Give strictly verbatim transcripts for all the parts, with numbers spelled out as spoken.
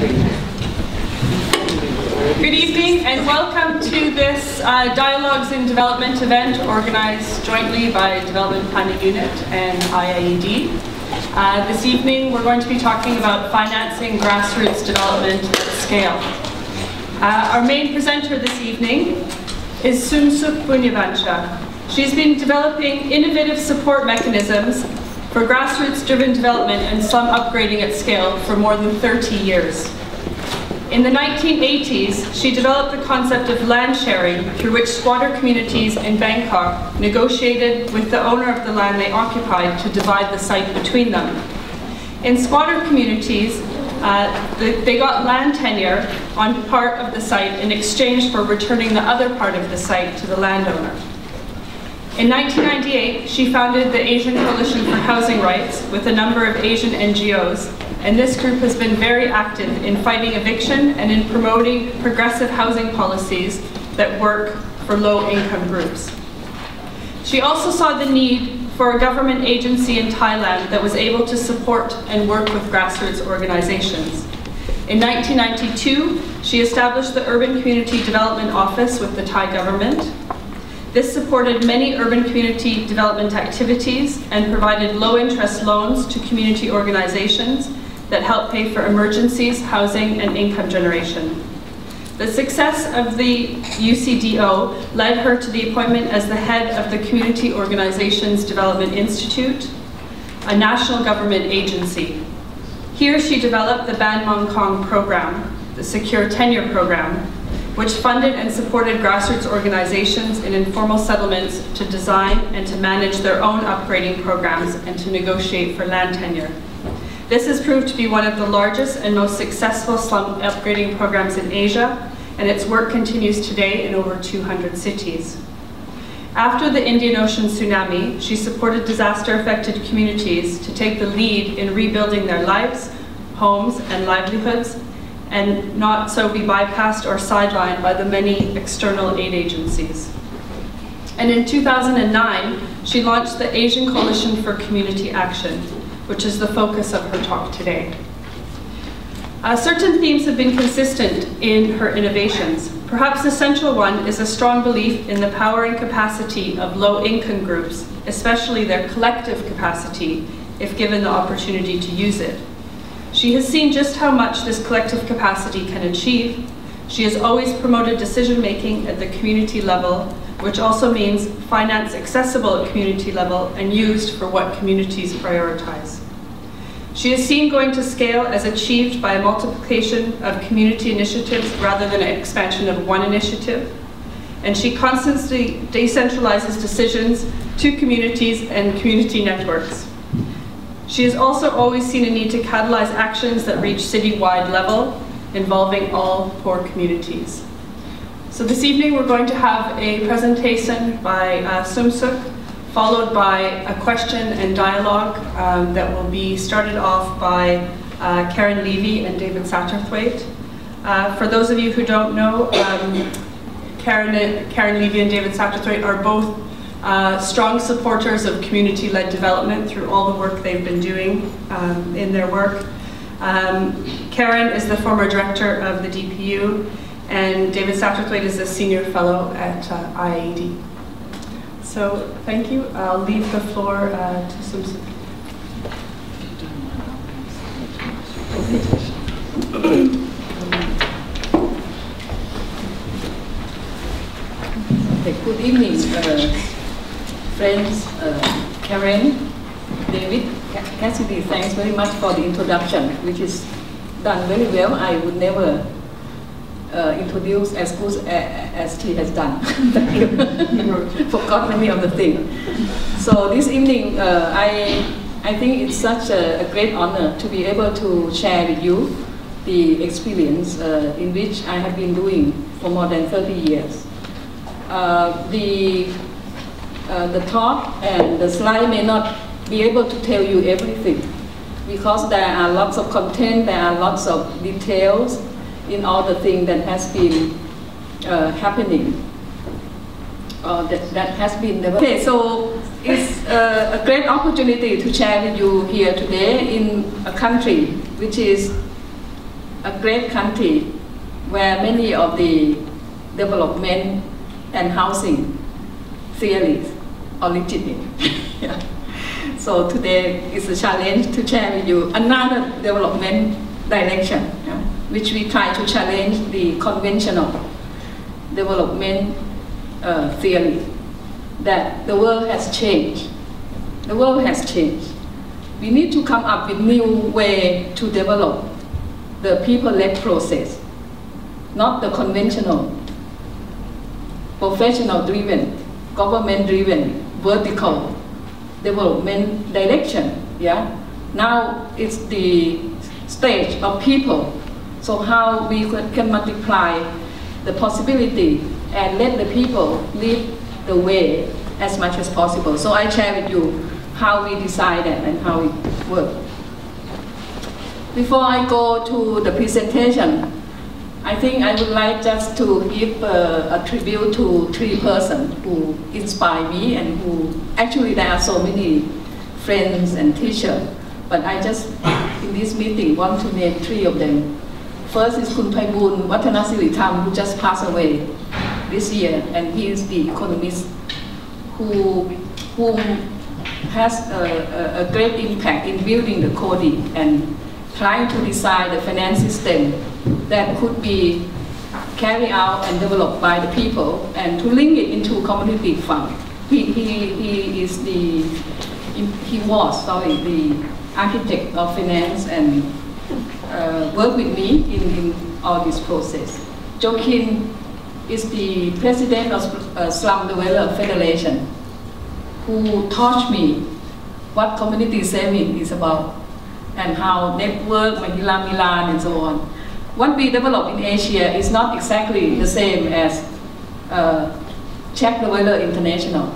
Good evening and welcome to this uh, Dialogues in Development event organized jointly by Development Planning Unit and I A E D. Uh, this evening we're going to be talking about financing grassroots development at scale. Uh, our main presenter this evening is Somsook Boonyabancha. She's been developing innovative support mechanisms for grassroots-driven development and slum upgrading at scale for more than thirty years. In the nineteen eighties, she developed the concept of land sharing through which squatter communities in Bangkok negotiated with the owner of the land they occupied to divide the site between them. In squatter communities, uh, they got land tenure on part of the site in exchange for returning the other part of the site to the landowner. In nineteen ninety-eight, she founded the Asian Coalition for Housing Rights with a number of Asian N G Os, and this group has been very active in fighting eviction and in promoting progressive housing policies that work for low-income groups. She also saw the need for a government agency in Thailand that was able to support and work with grassroots organizations. In nineteen ninety-two, she established the Urban Community Development Office with the Thai government. This supported many urban community development activities and provided low-interest loans to community organizations that help pay for emergencies, housing, and income generation. The success of the U C D O led her to the appointment as the head of the Community Organizations Development Institute, a national government agency. Here she developed the Baan Mankong program, the Secure Tenure program, which funded and supported grassroots organizations in informal settlements to design and to manage their own upgrading programs and to negotiate for land tenure. This has proved to be one of the largest and most successful slum upgrading programs in Asia, and its work continues today in over two hundred cities. After the Indian Ocean tsunami, she supported disaster-affected communities to take the lead in rebuilding their lives, homes, and livelihoods, and not so be bypassed or sidelined by the many external aid agencies. And in two thousand nine, she launched the Asian Coalition for Community Action, which is the focus of her talk today. Uh, certain themes have been consistent in her innovations. Perhaps the central one is a strong belief in the power and capacity of low-income groups, especially their collective capacity, if given the opportunity to use it. She has seen just how much this collective capacity can achieve. She has always promoted decision-making at the community level, which also means finance accessible at community level and used for what communities prioritize. She has seen going to scale as achieved by a multiplication of community initiatives rather than an expansion of one initiative. And she constantly decentralizes decisions to communities and community networks. She has also always seen a need to catalyze actions that reach city-wide level, involving all poor communities. So this evening we're going to have a presentation by uh, Somsook, followed by a question and dialogue um, that will be started off by uh, Karen Levy and David Satterthwaite. Uh, for those of you who don't know, um, Karen, Karen Levy and David Satterthwaite are both Uh, strong supporters of community-led development through all the work they've been doing um, in their work. Um, Karen is the former director of the D P U, and David Satterthwaite is a senior fellow at uh, I A E D. So thank you. I'll leave the floor uh, to Somsook. Okay, good evening. Uh, Friends, uh, Karen, David, Cassidy, thanks very much for the introduction, which is done very well. I would never uh, introduce as good as she has done. Forgot many of the things. So this evening, uh, I I think it's such a, a great honor to be able to share with you the experience uh, in which I have been doing for more than thirty years. Uh, the Uh, the talk and the slide may not be able to tell you everything because there are lots of content, there are lots of details in all the things that has been uh, happening or that, that has been developed. Okay, so it's uh, a great opportunity to share with you here today in a country which is a great country where many of the development and housing theories are legitimate. Yeah. So today is a challenge to share with you another development direction, yeah, which we try to challenge the conventional development uh, theory that the world has changed. The world has changed. We need to come up with new way to develop the people-led process, not the conventional, professional-driven, government-driven, vertical development direction. Yeah. Now it's the stage of people. So how we can multiply the possibility and let the people live the way as much as possible. So I share with you how we decided and how it worked. Before I go to the presentation, I think I would like just to give uh, a tribute to three persons who inspire me and who, actually there are so many friends and teachers, but I just, in this meeting, want to name three of them. First is Kunpaibun Watanasiritang, who just passed away this year, and he is the economist who, who has a, a, a great impact in building the coding and trying to design the finance system that could be carried out and developed by the people and to link it into community fund. He, he, he is the, he was, sorry, the architect of finance and uh, worked with me in, in all this process. Jockin is the president of uh, Slum Dweller Federation, who taught me what community saving is about and how network, Mahila Milan, and so on. What we develop in Asia is not exactly the same as uh, Shack/Slum International.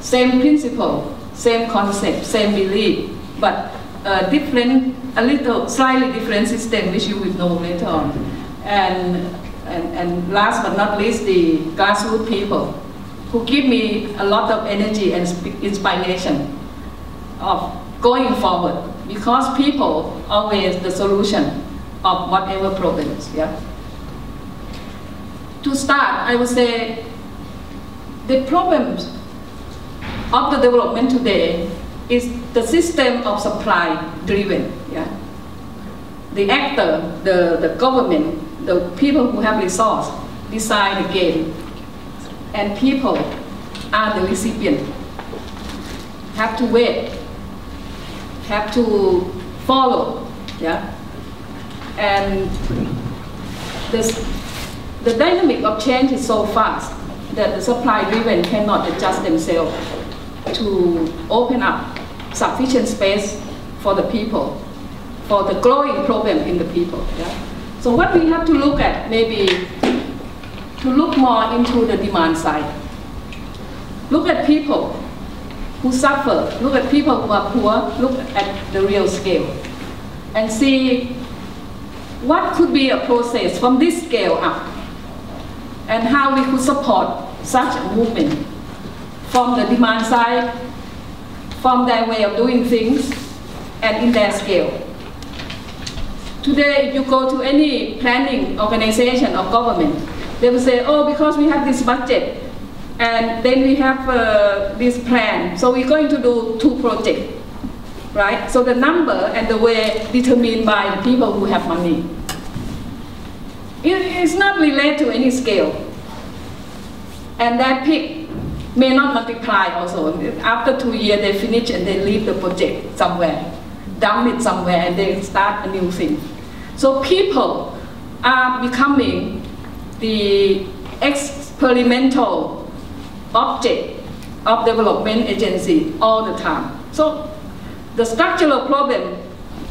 Same principle, same concept, same belief, but a different, a little, slightly different system, which you will know later on. And, and, and last but not least, the grassroots people, who give me a lot of energy and inspiration of going forward, because people always the solution of whatever problems. Yeah. To start, I would say the problems of the development today is the system of supply driven. Yeah. The actor, the, the government, the people who have resource decide the game. And people are the recipient, have to wait, have to follow, yeah? And this, the dynamic of change is so fast that the supply-driven cannot adjust themselves to open up sufficient space for the people, for the growing problem in the people, yeah? So what we have to look at maybe to look more into the demand side. Look at people who suffer, look at people who are poor, look at the real scale, and see what could be a process from this scale up, and how we could support such a movement from the demand side, from their way of doing things, and in their scale. Today, if you go to any planning organization or government, they will say, oh, because we have this budget, and then we have uh, this plan, so we're going to do two projects, right? So the number and the way determined by the people who have money. It is not related to any scale. And that peak may not multiply also. After two years, they finish and they leave the project somewhere, dump it somewhere, and they start a new thing. So people are becoming the experimental object of development agency all the time. So the structural problem,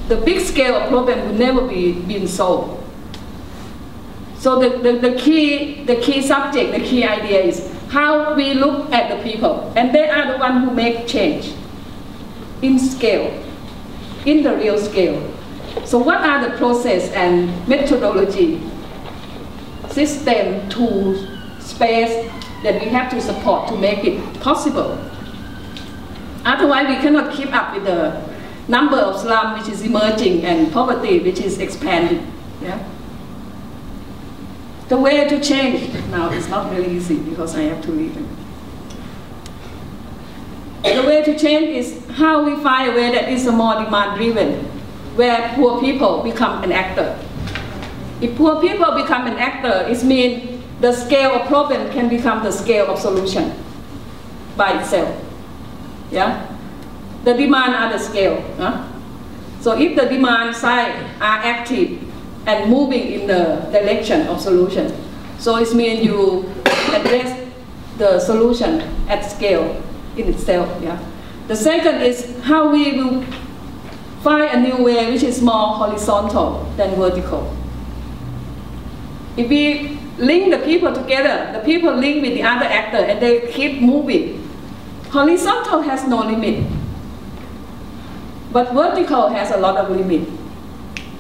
the big scale problem will never be been solved. So the, the, the, key, the key subject, the key idea is how we look at the people, and they are the one who make change in scale, in the real scale. So what are the process and methodology, system, tools, space that we have to support to make it possible? Otherwise, we cannot keep up with the number of slum which is emerging and poverty which is expanding. Yeah? The way to change it now is not really easy because I have to read them. The way to change is how we find a way that is more demand-driven, where poor people become an actor. If poor people become an actor, it means the scale of problem can become the scale of solution by itself. Yeah? The demand are the scale. Huh? So if the demand side are active and moving in the direction of solution, so it means you address the solution at scale in itself. Yeah. The second is how we will find a new way which is more horizontal than vertical. If we link the people together, the people link with the other actor and they keep moving. Horizontal has no limit, but vertical has a lot of limit,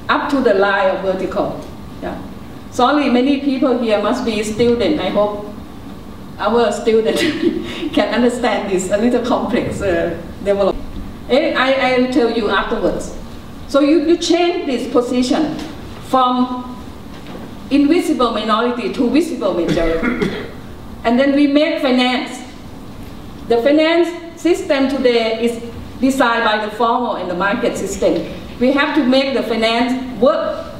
up to the line of vertical. Yeah. Sorry, many people here must be students. I hope our students can understand this a little complex uh, development. I, I will tell you afterwards. So you, you change this position from invisible minority to visible majority. And then we make finance. The finance system today is designed by the formal and the market system. We have to make the finance work.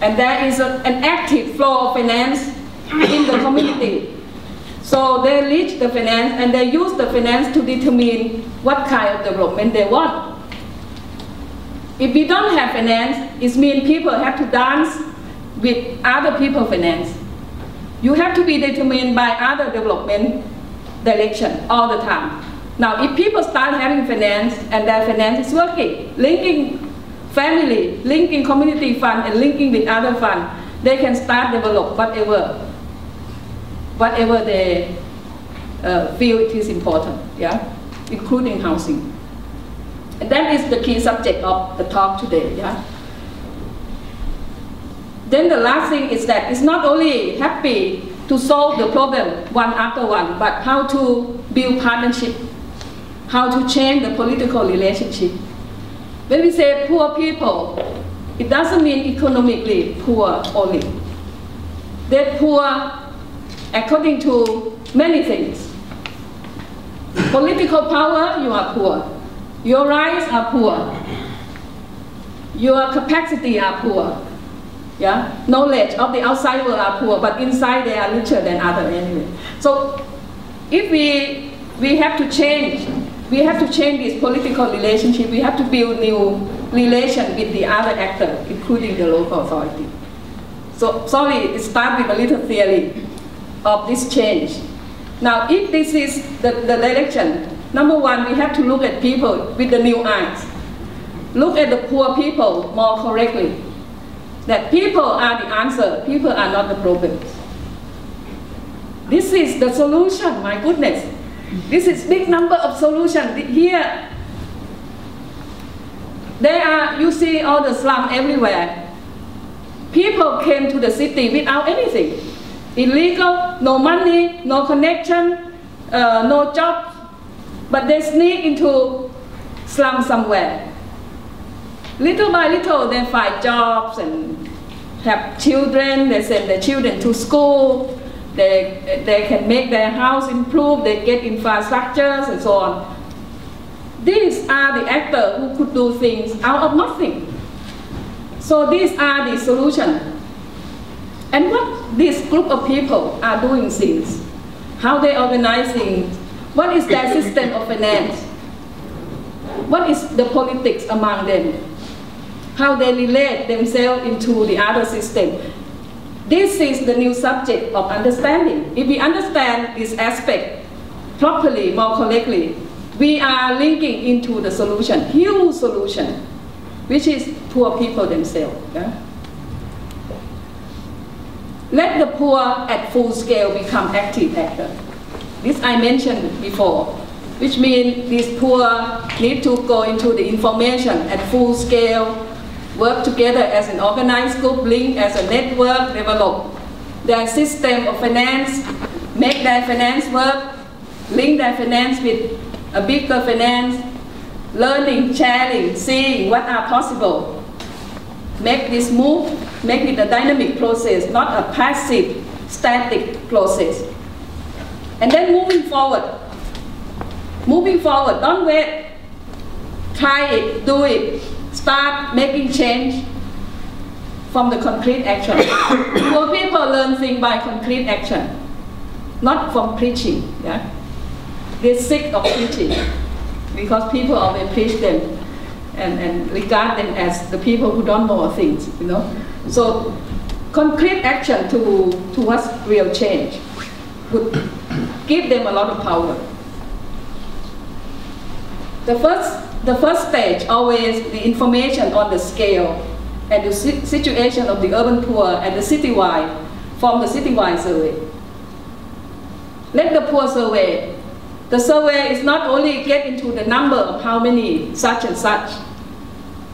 And there is a, an active flow of finance in the community. So they reach the finance and they use the finance to determine what kind of development they want. If we don't have finance, it means people have to dance with other people's finance. You have to be determined by other development direction all the time. Now, if people start having finance and their finance is working, linking family, linking community fund, and linking with other fund, they can start develop whatever. whatever they uh, feel it is important, yeah, including housing. And that is the key subject of the talk today, yeah. Then the last thing is that it's not only happy to solve the problem one after one, but how to build partnership, how to change the political relationship. When we say poor people, it doesn't mean economically poor only. They're poor according to many things. Political power, you are poor. Your rights are poor. Your capacity are poor. Yeah? Knowledge of the outside world are poor, but inside they are richer than others anyway. So if we, we have to change, we have to change this political relationship, we have to build new relation with the other actors, including the local authority. So sorry, it starts with a little theory of this change. Now, if this is the, the direction, number one, we have to look at people with the new eyes. Look at the poor people more correctly. That people are the answer, people are not the problem. This is the solution, my goodness. This is big number of solutions here. There are, you see all the slums everywhere. People came to the city without anything. Illegal, no money, no connection, uh, no job, but they sneak into slum somewhere. Little by little, they find jobs and have children. They send their children to school. They, they can make their house improve. They get infrastructures and so on. These are the actors who could do things out of nothing. So these are the solutions. And what this group of people are doing things, how they organize things, what is their system of finance, what is the politics among them, how they relate themselves into the other system. This is the new subject of understanding. If we understand this aspect properly, more correctly, we are linking into the solution, huge solution, which is poor people themselves. Yeah? Let the poor at full scale become active actors. This I mentioned before, which means these poor need to go into the information at full scale, work together as an organized group, link as a network, develop their system of finance, make their finance work, link their finance with a bigger finance, learning, sharing, seeing what are possible. Make this move. make it a dynamic process, not a passive, static process. And then moving forward, moving forward, don't wait, try it, do it, start making change from the concrete action. Poor people learn things by concrete action, not from preaching. Yeah? They're sick of preaching because people always preach them and, and regard them as the people who don't know things, you know. So concrete action to, towards real change would give them a lot of power. The first, the first stage, always the information on the scale and the situation of the urban poor and the citywide from the citywide survey. Let the poor survey. The survey is not only get into the number of how many such and such,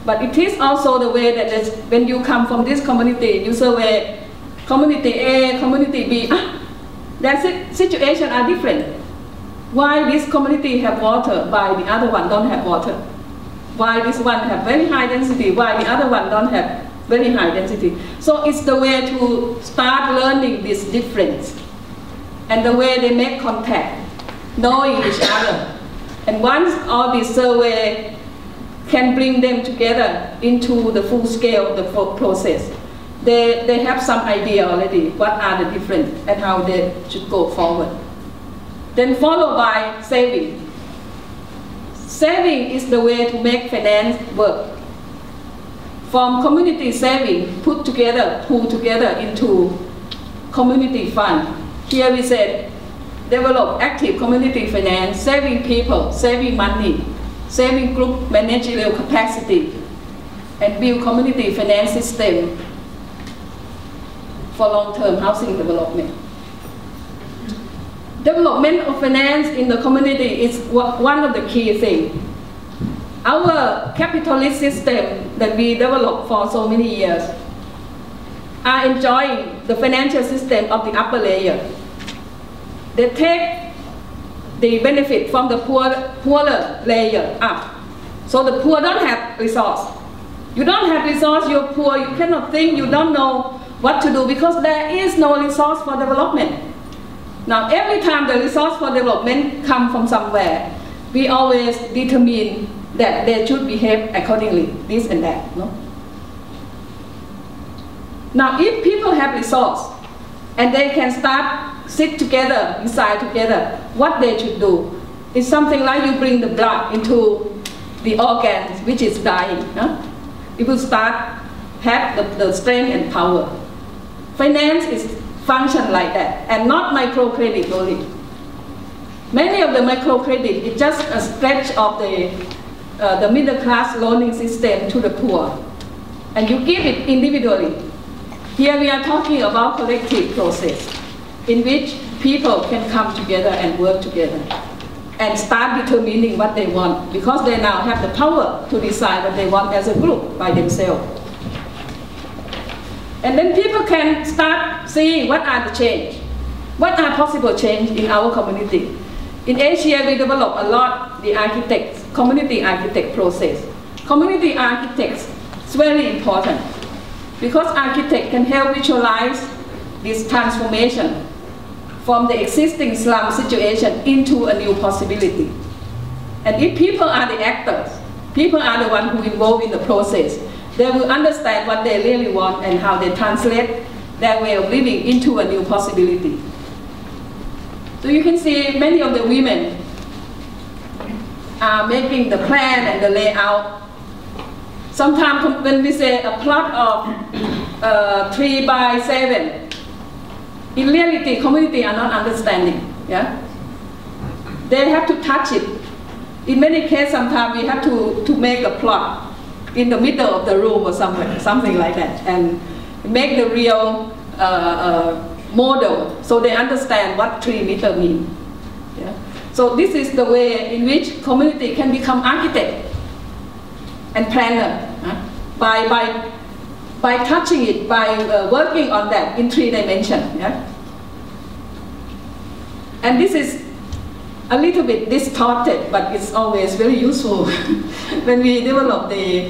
but it is also the way that when you come from this community, you survey community A, community B. Ah, that situation are different. Why this community have water, why the other one don't have water? Why this one have very high density, why the other one don't have very high density? So it's the way to start learning this difference and the way they make contact, knowing each other. And once all this survey can bring them together into the full scale of the process, they, they have some idea already what are the difference and how they should go forward. Then followed by saving. Saving is the way to make finance work. From community saving, put together, pull together into community fund. Here we said, develop active community finance, saving people, saving money, saving group managerial capacity, and build community finance system for long-term housing development. Development of finance in the community is one of the key things. Our capitalist system that we developed for so many years are enjoying the financial system of the upper layer. They take the benefit from the poor, poorer layer up. So the poor don't have resource. You don't have resource, you're poor, you cannot think, you don't know what to do because there is no resource for development. Now, every time the resource for development come from somewhere, we always determine that they should behave accordingly, this and that. No? Now, if people have resource and they can start, sit together, decide together what they should do, it's something like you bring the blood into the organs which is dying. No? It will start, have the, the strength and power. Finance is function like that, and not microcredit only. Many of the microcredit is just a stretch of the, uh, the middle class loaning system to the poor. And you give it individually. Here we are talking about collective process in which people can come together and work together and start determining what they want because they now have the power to decide what they want as a group by themselves. And then people can start seeing what are the change, what are possible change in our community. In Asia, we develop a lot the architects, community architect process. Community architects is very important because architect can help visualize this transformation from the existing slum situation into a new possibility. And if people are the actors, people are the ones who involved in the process, they will understand what they really want and how they translate their way of living into a new possibility. So you can see many of the women are making the plan and the layout. Sometimes when we say a plot of uh, three by seven, in reality, community are not understanding. Yeah? They have to touch it. In many cases, sometimes we have to, to make a plot in the middle of the room or somewhere, something like that, and make the real uh, uh, model so they understand what three meter mean. Yeah? So this is the way in which community can become architect and planner huh? by, by, by touching it, by uh, working on that in three dimensions. Yeah? And this is a little bit distorted, but it's always very useful when we develop the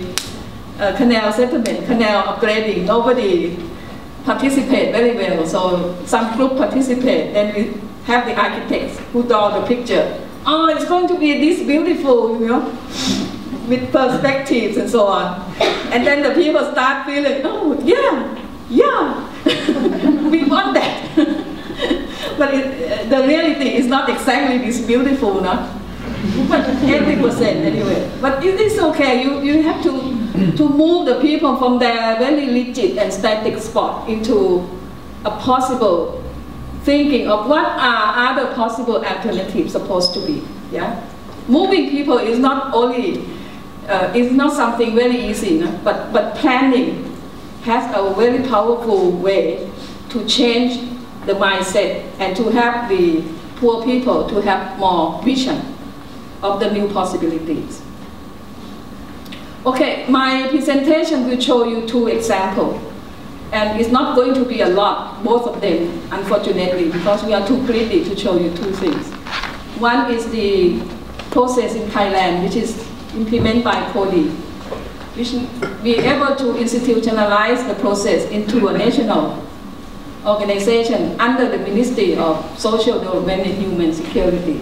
uh, canal settlement, canal upgrading, nobody participate very well. So some group participate, then we have the architects who draw the picture. Oh, it's going to be this beautiful, you know, with perspectives and so on. And then the people start feeling, oh, yeah, yeah, we want that. But it, the reality is not exactly this beautiful, no? But eighty percent anyway. But it is okay, you, you have to, to move the people from their very rigid and static spot into a possible thinking of what are other possible alternatives supposed to be. Yeah, moving people is not only uh, is not something very easy, no? but but planning has a very powerful way to change the mindset and to help the poor people to have more vision of the new possibilities. Okay, my presentation will show you two examples. And it's not going to be a lot, both of them, unfortunately, because we are too greedy to show you two things. One is the process in Thailand, which is implemented by CODI, which be able to institutionalize the process into a national organization under the Ministry of Social Development and Human Security.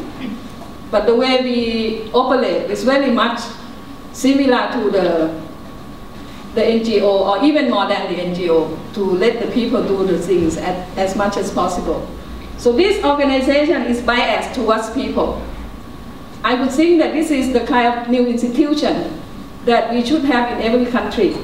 But the way we operate is very much similar to the the N G O, or even more than the N G O, to let the people do the things at, as much as possible. So this organization is biased towards people. I would think that this is the kind of new institution that we should have in every country,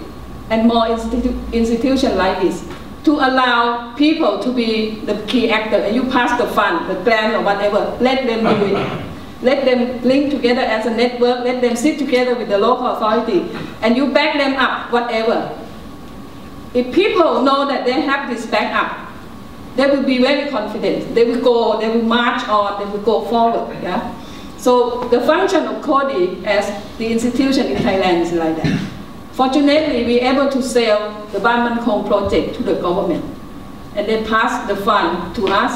and more institu institution like this, to allow people to be the key actor, and you pass the fund, the grant, or whatever, let them do it. Let them link together as a network, let them sit together with the local authority, and you back them up, whatever. If people know that they have this backup, they will be very confident. They will go, they will march on, they will go forward. Yeah? So the function of CODI as the institution in Thailand is like that. Fortunately, we were able to sell the Baan Mankong project to the government, and they passed the fund to us.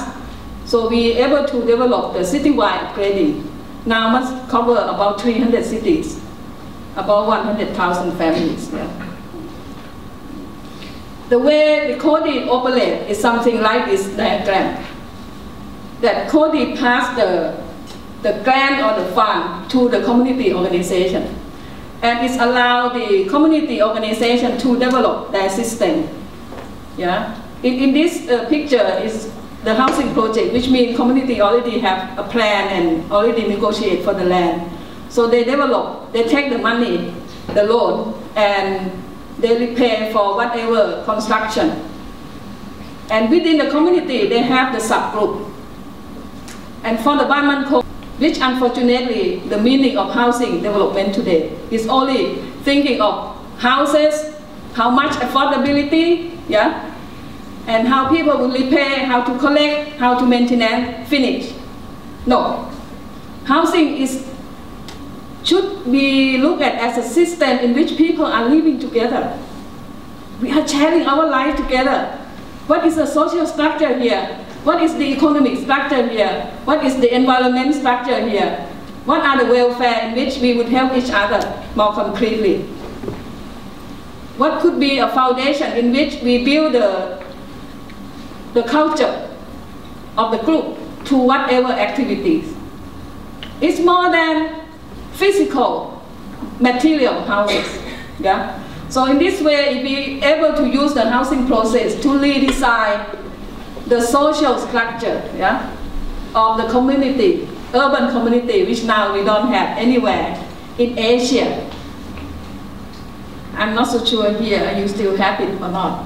So we were able to develop the citywide upgrading. Now must cover about three hundred cities, about one hundred thousand families. Yeah. The way the CODI operates is something like this diagram. That CODI passed the, the grant or the fund to the community organization. And it's allowed the community organization to develop their system. Yeah. In, in this uh, picture is the housing project, which means community already have a plan and already negotiate for the land. So they develop, they take the money, the loan, and they repay for whatever construction. And within the community, they have the subgroup. And for the Baan Mankong, which unfortunately, the meaning of housing development today is only thinking of houses, how much affordability, yeah? And how people will repair, how to collect, how to maintain, finish. No. Housing is, should be looked at as a system in which people are living together. We are sharing our life together. What is the social structure here? What is the economic structure here? What is the environment structure here? What are the welfare in which we would help each other more concretely? What could be a foundation in which we build a the culture of the group to whatever activities. It's more than physical, material houses. Yeah? So in this way, we're able to use the housing process to redesign the social structure, yeah, of the community, urban community, which now we don't have anywhere in Asia. I'm not so sure here you still have it or not.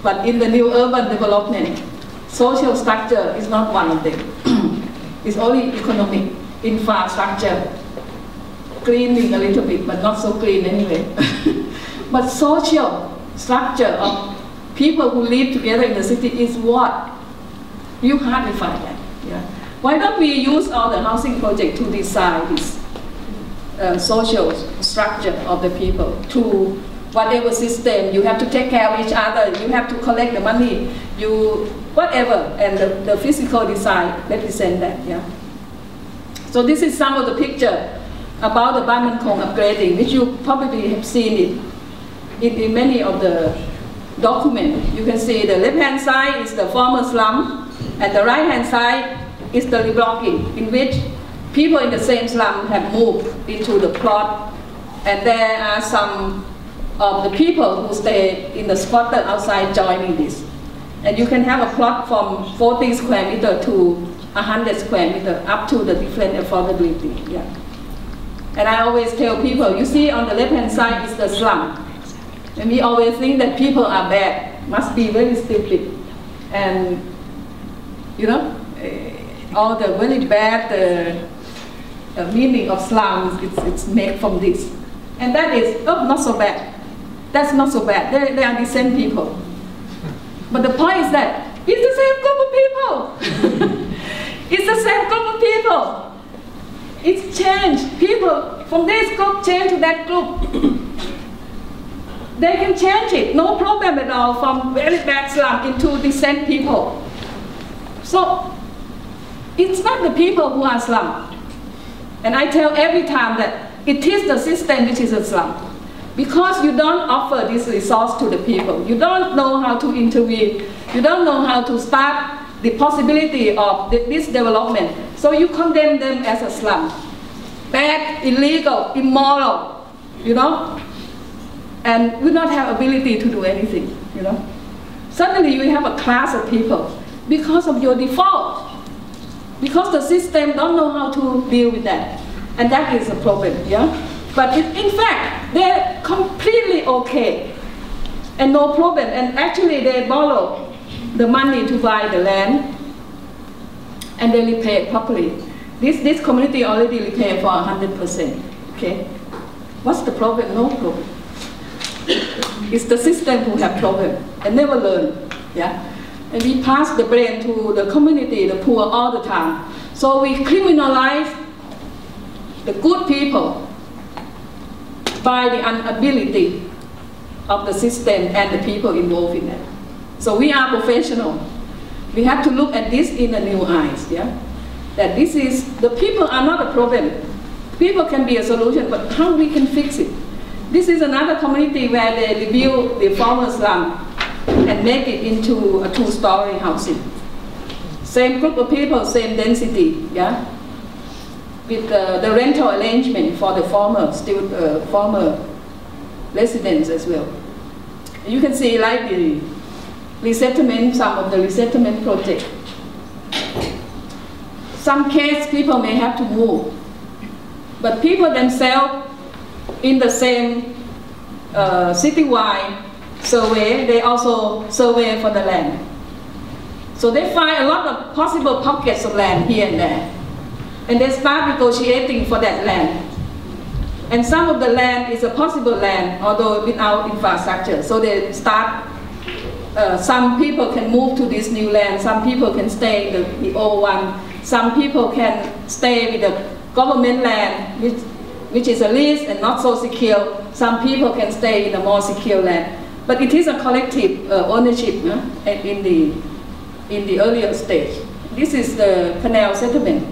But in the new urban development, social structure is not one of them. It's only economic, infrastructure, greening a little bit, but not so green anyway. But social structure of people who live together in the city is what? You hardly find that. Yeah. Why don't we use all the housing project to design this uh, social structure of the people to whatever system, you have to take care of each other, you have to collect the money, you, whatever, and the, the physical design represent that, yeah. So this is some of the picture about the Baan Mankong upgrading, which you probably have seen it. in, in many of the documents, you can see the left-hand side is the former slum, and the right-hand side is the reblocking, in which people in the same slum have moved into the plot, and there are some of the people who stay in the squatter outside joining this. And you can have a plot from forty square meter to one hundred square meter, up to the different affordability. Yeah. And I always tell people, you see on the left-hand side is the slum. And we always think that people are bad, must be very stupid. And, you know, all the very bad uh, uh, meaning of slums, it's, it's made from this. And that is, oh, not so bad. That's not so bad. They, they are the same people. But the point is that it's the same group of people. It's the same group of people. It's changed. People from this group change to that group. They can change it, no problem at all, from very bad slum into decent people. So it's not the people who are slum. And I tell every time that it is the system which is a slum. Because you don't offer this resource to the people. You don't know how to intervene. You don't know how to start the possibility of this development. So you condemn them as a slum. Bad, illegal, immoral, you know? And we don't have ability to do anything, you know? Suddenly you have a class of people because of your default. Because the system don't know how to deal with that. And that is a problem, yeah? But it, in fact, they're completely okay and no problem. And actually, they borrow the money to buy the land and they repay it properly. This, this community already repaid for one hundred percent. Okay? What's the problem? No problem. It's the system who have problem and never learn. Yeah? And we pass the blame to the community, the poor, all the time. So we criminalize the good people by the inability of the system and the people involved in it. So we are professional. We have to look at this in the new eyes, yeah? That this is, the people are not a problem. People can be a solution, but how we can fix it? This is another community where they rebuild the former slum and make it into a two-story housing. Same group of people, same density, yeah? With uh, the rental arrangement for the former still, uh, former residents as well. You can see like the resettlement, some of the resettlement project. Some case people may have to move, but people themselves in the same uh, citywide survey, they also survey for the land. So they find a lot of possible pockets of land here and there. And they start negotiating for that land. And some of the land is a possible land, although without infrastructure. So they start, uh, some people can move to this new land, some people can stay in the, the old one, some people can stay with the government land, which, which is a lease and not so secure. Some people can stay in a more secure land. But it is a collective uh, ownership huh, in, the, in the earlier stage. This is the canal settlement,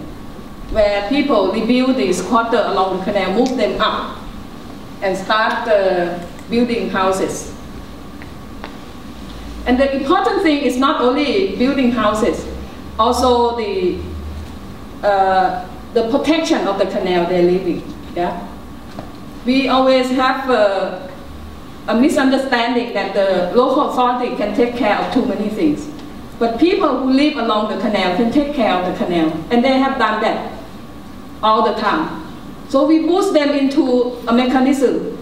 where people rebuild the squatter along the canal, move them up, and start uh, building houses. And the important thing is not only building houses, also the, uh, the protection of the canal they live in. Yeah? We always have uh, a misunderstanding that the local authority can take care of too many things. But people who live along the canal can take care of the canal, and they have done that all the time. So we boost them into a mechanism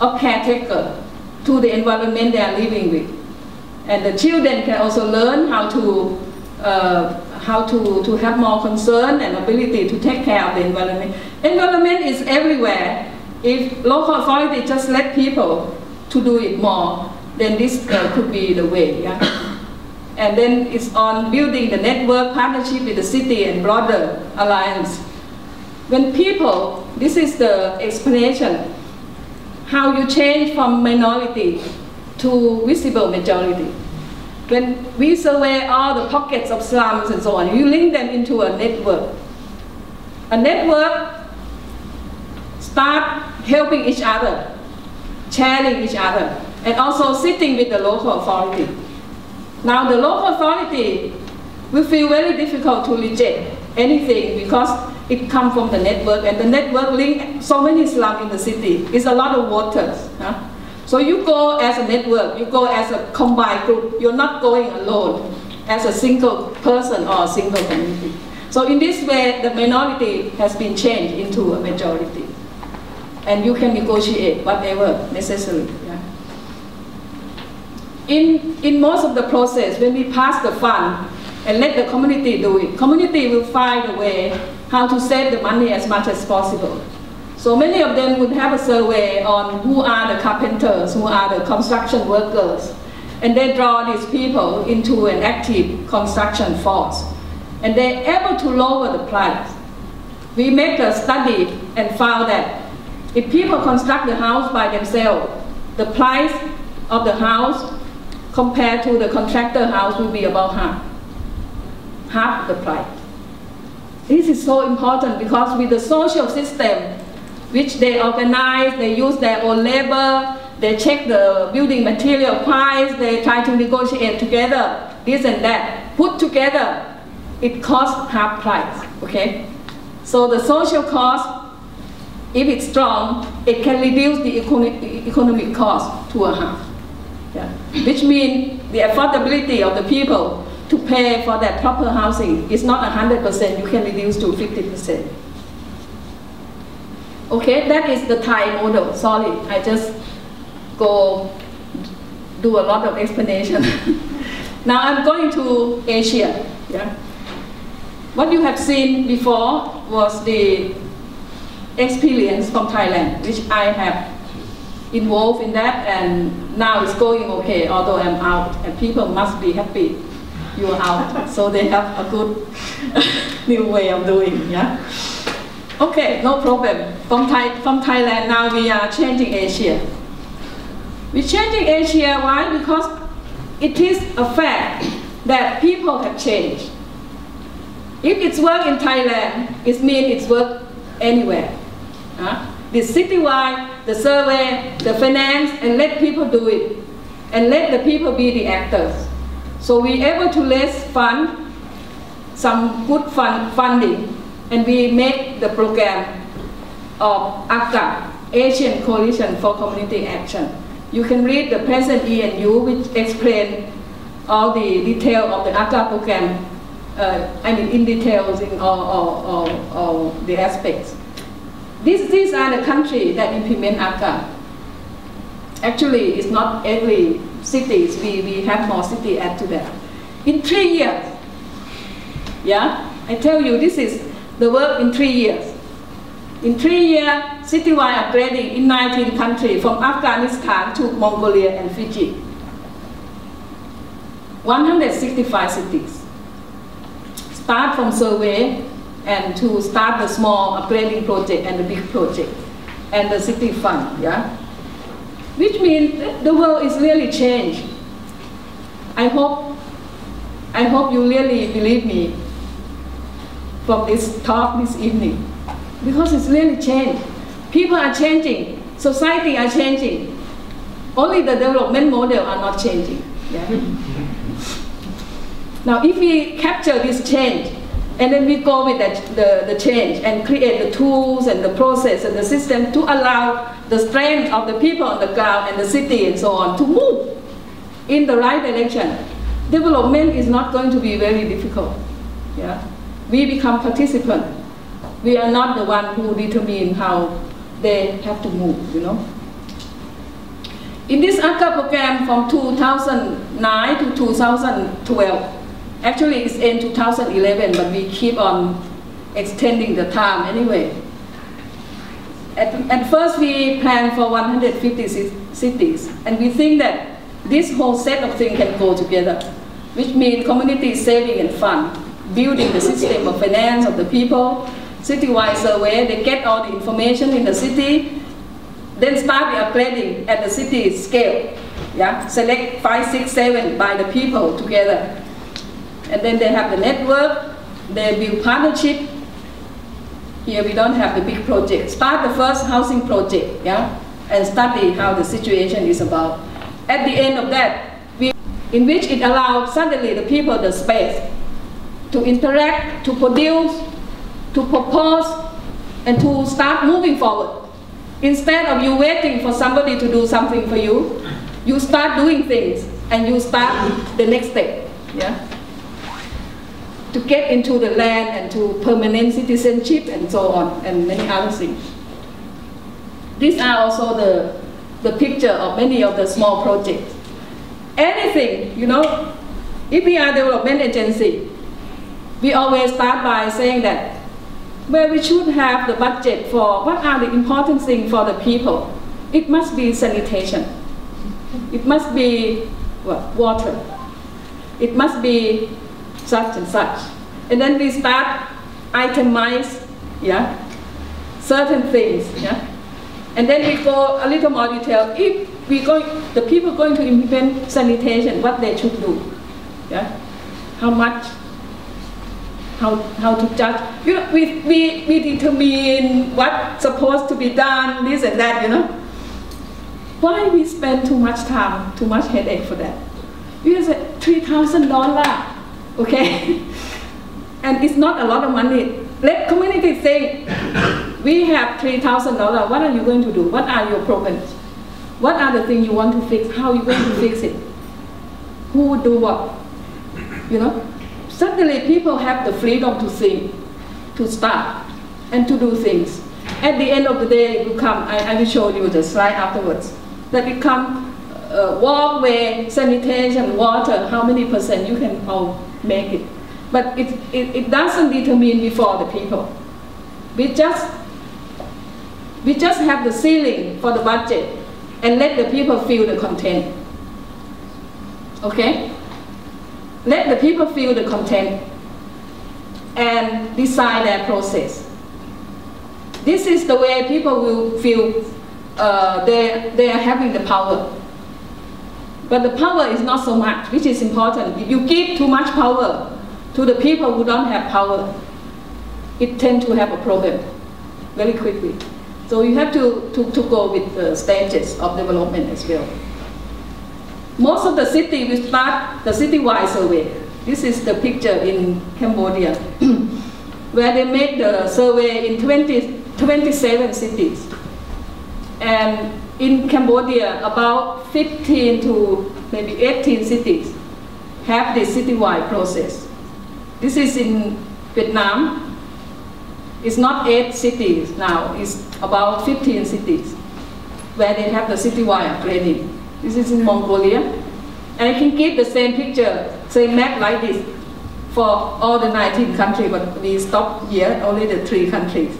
of caretaker to the environment they are living with. And the children can also learn how to, uh, how to, to have more concern and ability to take care of the environment. Environment is everywhere. If local authority just let people to do it more, then this uh, could be the way. Yeah? And then it's on building the network partnership with the city and broader alliance. When people, this is the explanation, how you change from minority to visible majority. When we survey all the pockets of slums and so on, you link them into a network. A network start helping each other, sharing each other. and also sitting with the local authority. Now the local authority will feel very difficult to reject anything because it comes from the network, and the network links so many slums in the city. It's a lot of waters. Huh? So you go as a network, you go as a combined group, you're not going alone as a single person or a single community. So in this way, the minority has been changed into a majority. And you can negotiate whatever necessary. Yeah. In, in most of the process, when we pass the fund and let the community do it, community will find a way how to save the money as much as possible. So many of them would have a survey on who are the carpenters, who are the construction workers, and they draw these people into an active construction force. And they're able to lower the price. We make a study and found that if people construct the house by themselves, the price of the house compared to the contractor house will be about half. Half the price. This is so important because with the social system, which they organize, they use their own labor, they check the building material price, they try to negotiate together, this and that, put together, it costs half price, okay? So the social cost, if it's strong, it can reduce the economic, economic cost to a half. Yeah. Which means the affordability of the people to pay for that proper housing is not one hundred percent, you can reduce to fifty percent. Okay, that is the Thai model, sorry, I just go do a lot of explanation. Now I'm going to Asia. Yeah. What you have seen before was the experience from Thailand, which I have involved in that, and now it's going okay, although I'm out, and people must be happy you're out, so they have a good new way of doing, yeah? Okay, no problem. From, Thai, from Thailand, now we are changing Asia. We're changing Asia, why? Because it is a fact that people have changed. If it's work in Thailand, it means it's work anywhere. Huh? The citywide, the survey, the finance, and let people do it. And let the people be the actors. So we're able to raise fund, some good fund, funding, and we make the program of A C A, Asian Coalition for Community Action. You can read the present E N U, which explains all the detail of the A C A program. Uh, I mean, in details in all, all, all, all the aspects. These, these are the countries that implement A C A. Actually, it's not every city. We, we have more city add to that. In three years, yeah, I tell you, this is the work in three years. In three years, citywide upgrading in nineteen countries, from Afghanistan to Mongolia and Fiji. one hundred sixty-five cities. Start from survey and to start the small upgrading project and the big project and the city fund, yeah? Which means the world is really changed. I hope, I hope you really believe me from this talk this evening, because it's really changed. People are changing, society are changing. Only the development model are not changing, yeah? Now, if we capture this change, and then we go with that, the, the change and create the tools and the process and the system to allow the strength of the people on the ground and the city and so on to move in the right direction, development is not going to be very difficult. Yeah? We become participants. We are not the one who determine how they have to move, you know? In this A C A program from two thousand nine to two thousand twelve, actually, it's in two thousand eleven, but we keep on extending the time anyway. At, at first, we planned for one hundred fifty cities, and we think that this whole set of things can go together, which means community saving and fund, building the system of finance of the people, citywide survey, they get all the information in the city, then start the upgrading at the city scale. Yeah? Select five, six, seven by the people together. And then they have the network, they build partnership. Here we don't have the big project. Start the first housing project, yeah? And study how the situation is about. at the end of that, we, in which it allowed suddenly the people the space to interact, to produce, to propose, and to start moving forward. Instead of you waiting for somebody to do something for you, you start doing things, and you start the next step, yeah? To get into the land and to permanent citizenship and so on, and many other things. These are also the, the picture of many of the small projects. Anything, you know, if we are a development agency, we always start by saying that, well, we should have the budget for what are the important things for the people. It must be sanitation. It must be well, water. It must be such and such. And then we start itemize yeah, certain things. Yeah? And then we go a little more detail. If we go, the people going to implement sanitation, what they should do. Yeah? How much? How, how to judge, you know, we, we, we determine what's supposed to be done, this and that, you know. Why we spend too much time, too much headache for that? Because three thousand dollars, okay? And it's not a lot of money. Let community think, we have three thousand dollars, what are you going to do? What are your problems? What are the things you want to fix? How are you going to fix it? Who would do what, you know? Suddenly, people have the freedom to think, to start, and to do things. At the end of the day, it will come, I, I will show you the slide afterwards, that it come, uh, walkway, sanitation, water, how many percent you can all make it. But it, it, it doesn't determine before the people. We just, we just have the ceiling for the budget, and let the people feel the content, okay? Let the people feel the content and decide their process. This is the way people will feel uh, they, they are having the power. But the power is not so much, which is important. If you give too much power to the people who don't have power, it tends to have a problem very quickly. So you have to, to, to go with the stages of development as well. Most of the city, we start the citywide survey. This is the picture in Cambodia, where they made the survey in twenty, twenty-seven cities. And in Cambodia, about fifteen to maybe eighteen cities have this citywide process. This is in Vietnam. It's not eight cities now, it's about fifteen cities where they have the citywide planning. This is in Mongolia. And I can keep the same picture, same map like this for all the nineteen countries, but we stop here, only the three countries.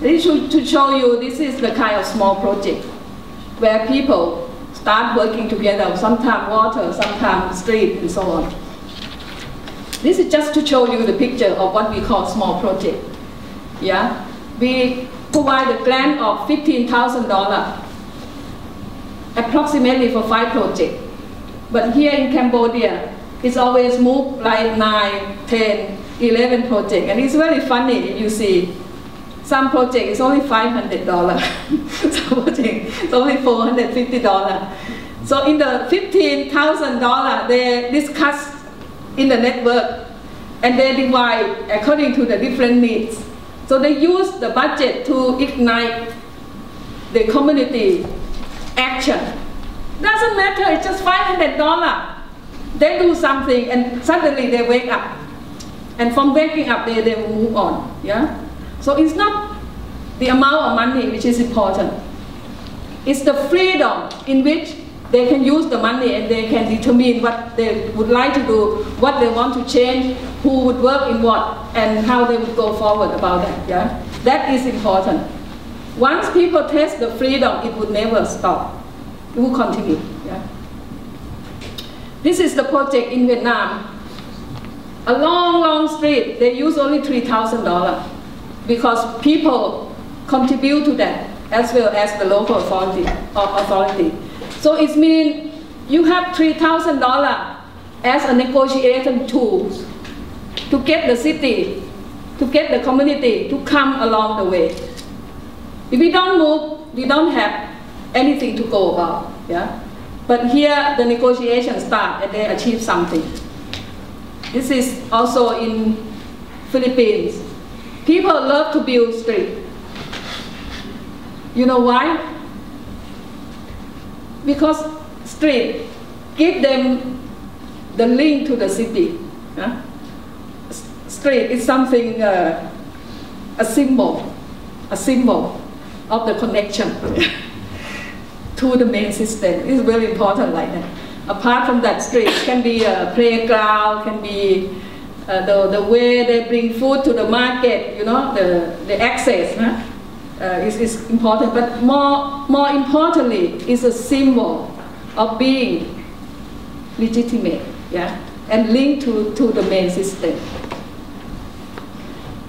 This should to show you this is the kind of small project where people start working together, sometimes water, sometimes street, and so on. This is just to show you the picture of what we call small project. Yeah? We provide a grant of fifteen thousand dollars. Approximately for five projects. But here in Cambodia, it's always moved like nine, ten, eleven projects. And it's very funny if you see some project is only five hundred dollars, some project is only four hundred fifty dollars. So in the fifteen thousand dollars, they discuss in the network and they divide according to the different needs. So they use the budget to ignite the community action. Doesn't matter, it's just five hundred dollars. They do something and suddenly they wake up. And from waking up, they, they move on. Yeah? So it's not the amount of money which is important. It's the freedom in which they can use the money and they can determine what they would like to do, what they want to change, who would work in what, and how they would go forward about that. Yeah? That is important. Once people taste the freedom, it would never stop. It will continue. Yeah? This is the project in Vietnam. A long, long street, they use only three thousand dollars because people contribute to that as well as the local authority. authority. So it means you have three thousand dollars as a negotiation tool to get the city, to get the community to come along the way. If we don't move, we don't have anything to go about. Yeah? But here the negotiations start and they achieve something. This is also in Philippines. People love to build streets. You know why? Because street give them the link to the city. Huh? Street is something, uh, a symbol, a symbol of the connection to the main system. It's very important like that. Apart from that, streets can be a playground, can be uh, the, the way they bring food to the market, you know, the, the access huh? uh, is, is important. But more, more importantly, it's a symbol of being legitimate yeah? and linked to, to the main system.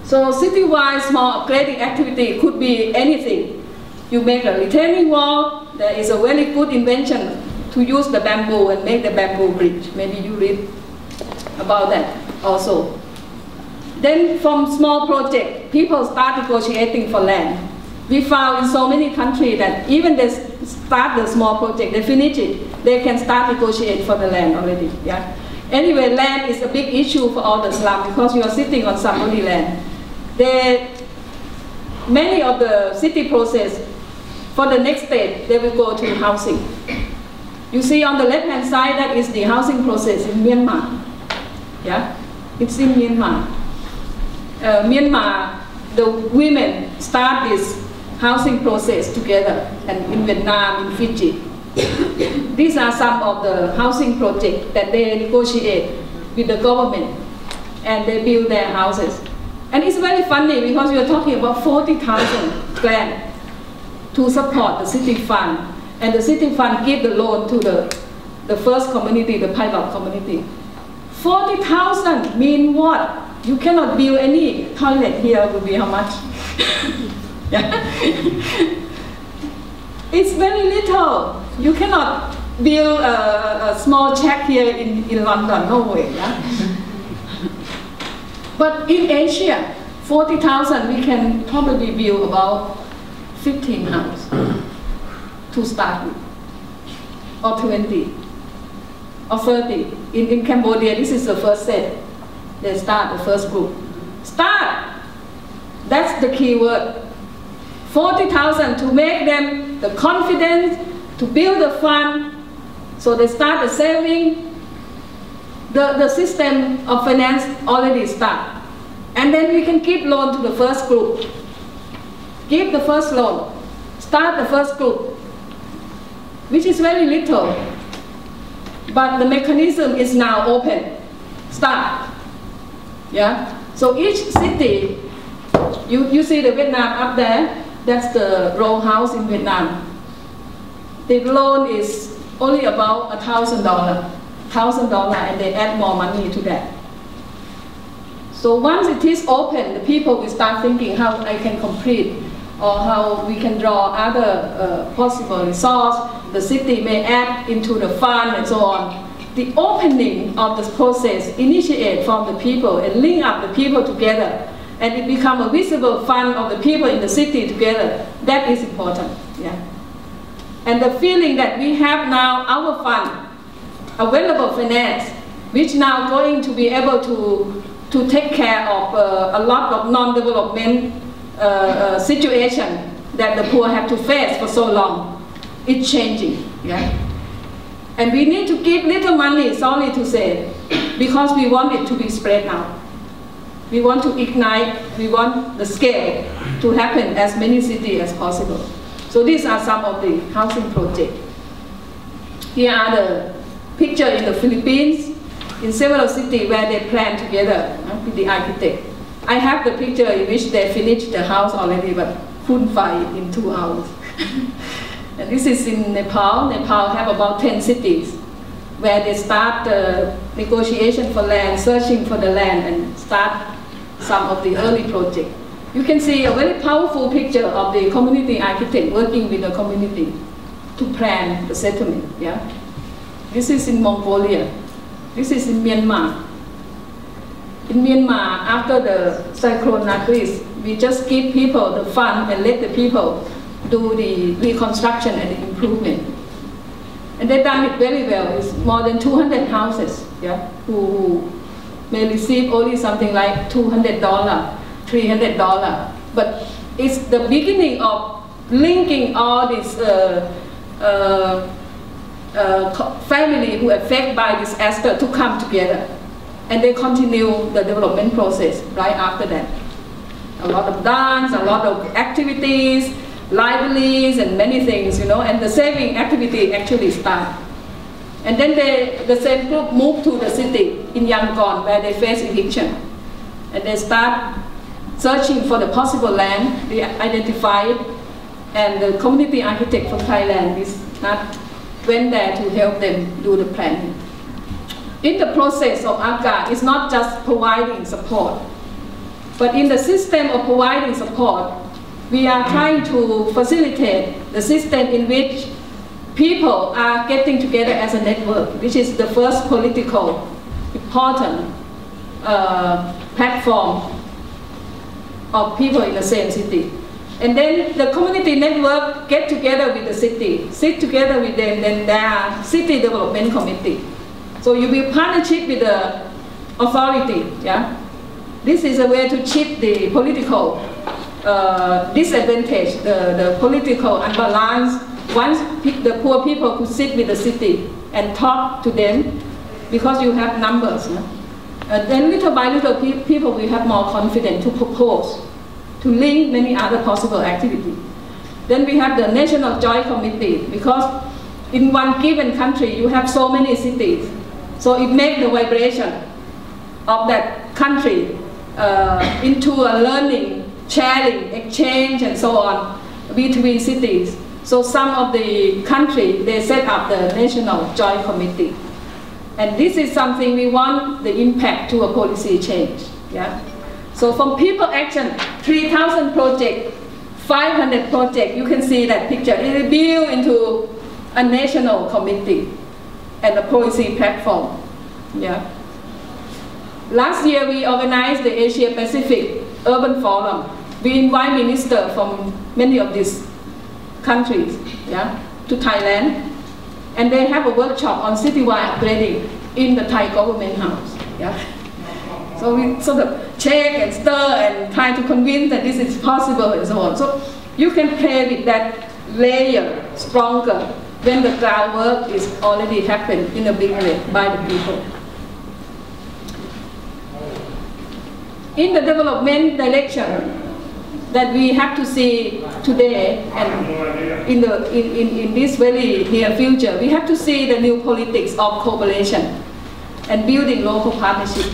So city-wide small upgrading activity could be anything. You make a retaining wall. There is a very good invention to use the bamboo and make the bamboo bridge. Maybe you read about that also. Then from small project, people start negotiating for land. We found in so many countries that even they start the small project, they finish it, they can start negotiating for the land already. Yeah. Anyway, land is a big issue for all the slums because you are sitting on somebody's land. They, many of the city process, for the next stage, they will go to housing. You see on the left-hand side, that is the housing process in Myanmar. Yeah, it's in Myanmar. Uh, Myanmar, the women start this housing process together, and in Vietnam, in Fiji. These are some of the housing projects that they negotiate with the government, and they build their houses. And it's very funny because you're talking about forty thousand grants to support the city fund. And the city fund give the loan to the, the first community, the pilot community. forty thousand mean what? You cannot build any toilet here, would be how much? It's very little. You cannot build a, a small shack here in, in London, no way. Yeah? But in Asia, forty thousand, we can probably build about fifteen houses to start with, or twenty, or thirty. In, in Cambodia, this is the first set. They start the first group. Start! That's the key word. forty thousand to make them the confidence to build the fund, so they start the saving. The, the system of finance already start. And then we can give loan to the first group. Give the first loan. Start the first group, which is very little. But the mechanism is now open. Start. Yeah? So each city, you, you see the Vietnam up there, that's the row house in Vietnam. The loan is only about a thousand dollars. thousand dollars and they add more money to that. So once it is open, the people will start thinking how I can complete or how we can draw other uh, possible resource, the city may add into the fund and so on. The opening of this process initiate from the people and link up the people together and it become a visible fund of the people in the city together. That is important. Yeah. And the feeling that we have now, our fund, available finance, which now going to be able to, to take care of uh, a lot of non-development uh, uh, situation that the poor have to face for so long. It's changing. Yeah? And we need to give little money, sorry to say, because we want it to be spread out. We want to ignite, we want the scale to happen as many cities as possible. So these are some of the housing projects. Here are the picture in the Philippines, in several cities where they plan together uh, with the architect. I have the picture in which they finished the house already, but couldn't find it in two hours. And this is in Nepal. Nepal have about ten cities where they start the uh, negotiation for land, searching for the land, and start some of the early projects. You can see a very powerful picture of the community architect working with the community to plan the settlement. Yeah? This is in Mongolia. This is in Myanmar. In Myanmar, after the Cyclone Nagris, we just give people the fund and let the people do the reconstruction and the improvement. And they've done it very well. It's more than two hundred houses, yeah, who may receive only something like two hundred dollars, three hundred dollars. But it's the beginning of linking all these uh, uh, uh, families who are affected by this disaster to come together. And they continue the development process right after that. A lot of dance, a lot of activities, livelihoods, and many things, you know, and the saving activity actually starts. And then they, the same group moved to the city in Yangon, where they face eviction. And they start searching for the possible land, they identify it, and the community architect from Thailand is not, went there to help them do the planning. In the process of AGA, it's not just providing support, but in the system of providing support, we are trying to facilitate the system in which people are getting together as a network, which is the first political important uh, platform of people in the same city. And then the community network get together with the city, sit together with them, then there are city development committee. So you will partnership with the authority. Yeah? This is a way to chip the political Uh, disadvantage, the, the political imbalance. Once the poor people could sit with the city and talk to them, because you have numbers, yeah? uh, then little by little pe people will have more confidence to propose, to link many other possible activities. Then we have the National Joint Committee, because in one given country you have so many cities, so it makes the vibration of that country uh, into a learning, sharing, exchange, and so on between cities. So some of the country, they set up the National Joint Committee. And this is something we want the impact to a policy change. Yeah? So from people action, three thousand projects, five hundred projects, you can see that picture. It will build into a national committee and a policy platform. Yeah? Last year we organized the Asia Pacific Urban Forum. We invite ministers from many of these countries, yeah, to Thailand, and they have a workshop on citywide upgrading in the Thai government house. Yeah. So we sort of check and stir and try to convince that this is possible and so on. So you can play with that layer stronger when the groundwork is already happened in a big way by the people. In the development direction that we have to see today and in, the, in, in, in this very near future, we have to see the new politics of cooperation and building local partnership.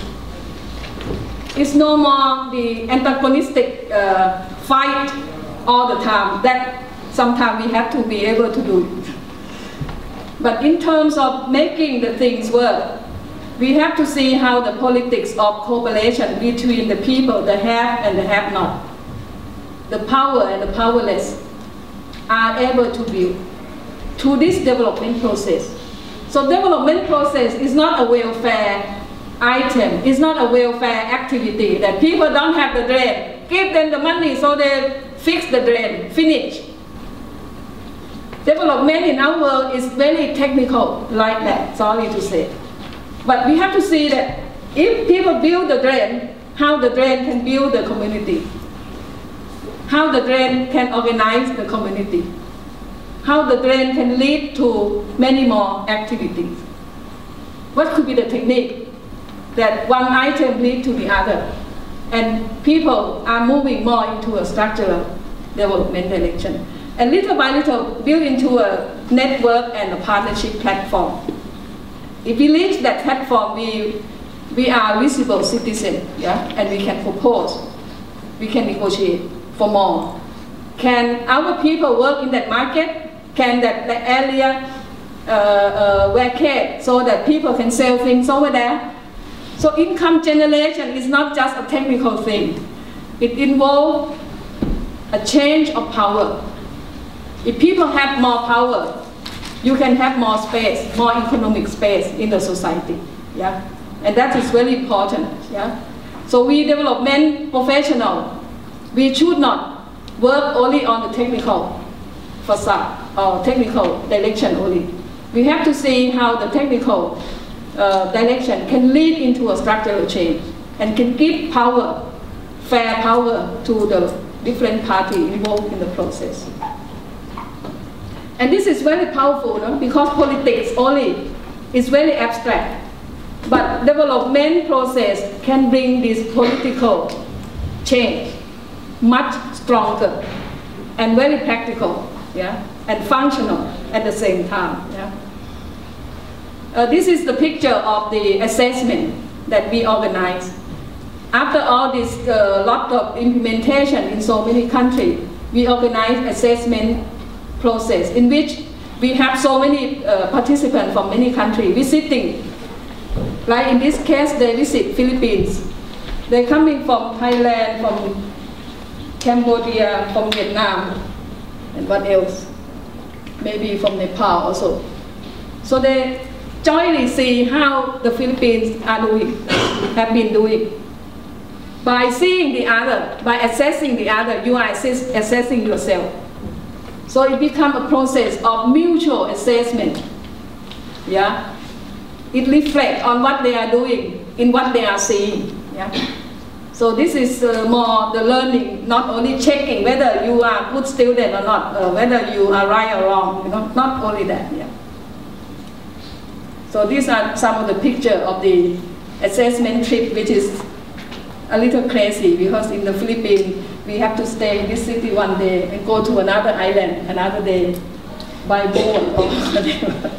It's no more the antagonistic uh, fight all the time that sometimes we have to be able to do. But in terms of making the things work, we have to see how the politics of cooperation between the people, the have and the have not, the power and the powerless, are able to build through this development process. So development process is not a welfare item, it's not a welfare activity that people don't have the drain, give them the money so they fix the drain, finish. Development in our world is very technical like that, sorry to say. But we have to see that if people build the drain, how the drain can build the community, how the drain can organize the community, how the drain can lead to many more activities. What could be the technique that one item leads to the other, and people are moving more into a structural development direction, and little by little build into a network and a partnership platform. If we reach that platform, we, we are visible citizens, yeah? And we can propose, we can negotiate for more. Can our people work in that market? Can that, that area uh, uh, work here so that people can sell things over there? So income generation is not just a technical thing. It involves a change of power. If people have more power, you can have more space, more economic space in the society, yeah? And that is very important, yeah? So we development professional, we should not work only on the technical facade or technical direction only. We have to see how the technical uh, direction can lead into a structural change and can give power, fair power, to the different parties involved in the process. And this is very powerful, no? Because politics only is very abstract. But development process can bring this political change much stronger and very practical, yeah, and functional at the same time. Yeah? Uh, this is the picture of the assessment that we organized. After all this uh, lot of implementation in so many countries, we organized assessment process in which we have so many uh, participants from many countries visiting. Like in this case, they visit Philippines. They're coming from Thailand, from Cambodia, from Vietnam, and what else? Maybe from Nepal also. So they jointly see how the Philippines are doing, have been doing. By seeing the other, by assessing the other, you are assess assessing yourself. So it becomes a process of mutual assessment. Yeah? It reflects on what they are doing, in what they are seeing. Yeah? So this is uh, more the learning, not only checking whether you are a good student or not, uh, whether you are right or wrong, you know? Not only that. Yeah? So these are some of the pictures of the assessment trip, which is a little crazy, because in the Philippines, we have to stay in this city one day and go to another island another day by boat or whatever.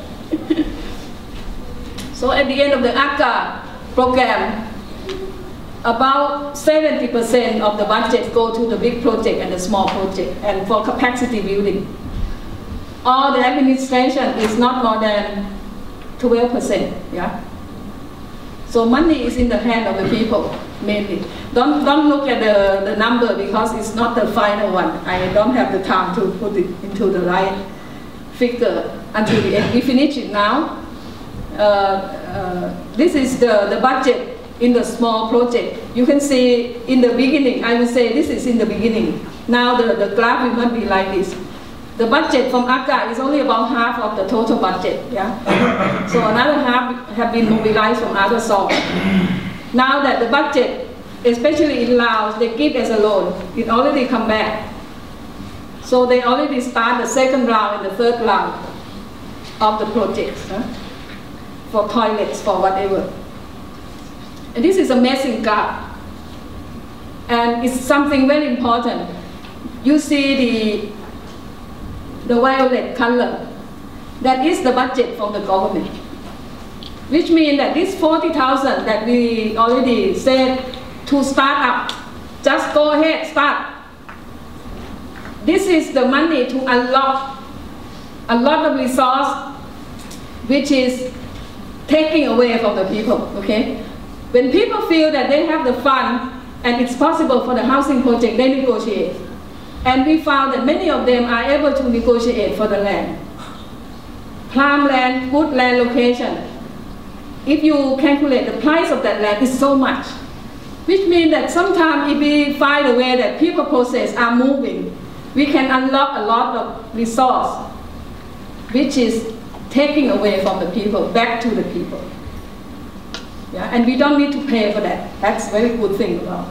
So at the end of the A C A program, about seventy percent of the budget go to the big project and the small project, and for capacity building. All the administration is not more than twelve percent. Yeah? So money is in the hand of the people, mainly. Don't, don't look at the, the number, because it's not the final one. I don't have the time to put it into the right figure until the end. We finish it now. Uh, uh, this is the, the budget in the small project. You can see in the beginning, I will say this is in the beginning. Now the, the graph will not be like this. The budget from A C A is only about half of the total budget. Yeah? So another half have been mobilized from other sources. Now that the budget, especially in Laos, they give as a loan, it already come back. So they already start the second round and the third round of the projects, huh? For toilets, for whatever. And this is a amazing gap. And it's something very important. You see the, the violet color, that is the budget from the government. Which means that this forty thousand that we already said to start up, just go ahead, start. This is the money to unlock a lot of resource, which is taking away from the people, okay? When people feel that they have the fund and it's possible for the housing project, they negotiate. And we found that many of them are able to negotiate for the land. Prime land, good land location. If you calculate the price of that land, it's so much. Which means that sometimes if we find a way that people process are moving, we can unlock a lot of resource, which is taking away from the people, back to the people. Yeah? And we don't need to pay for that. That's a very good thing about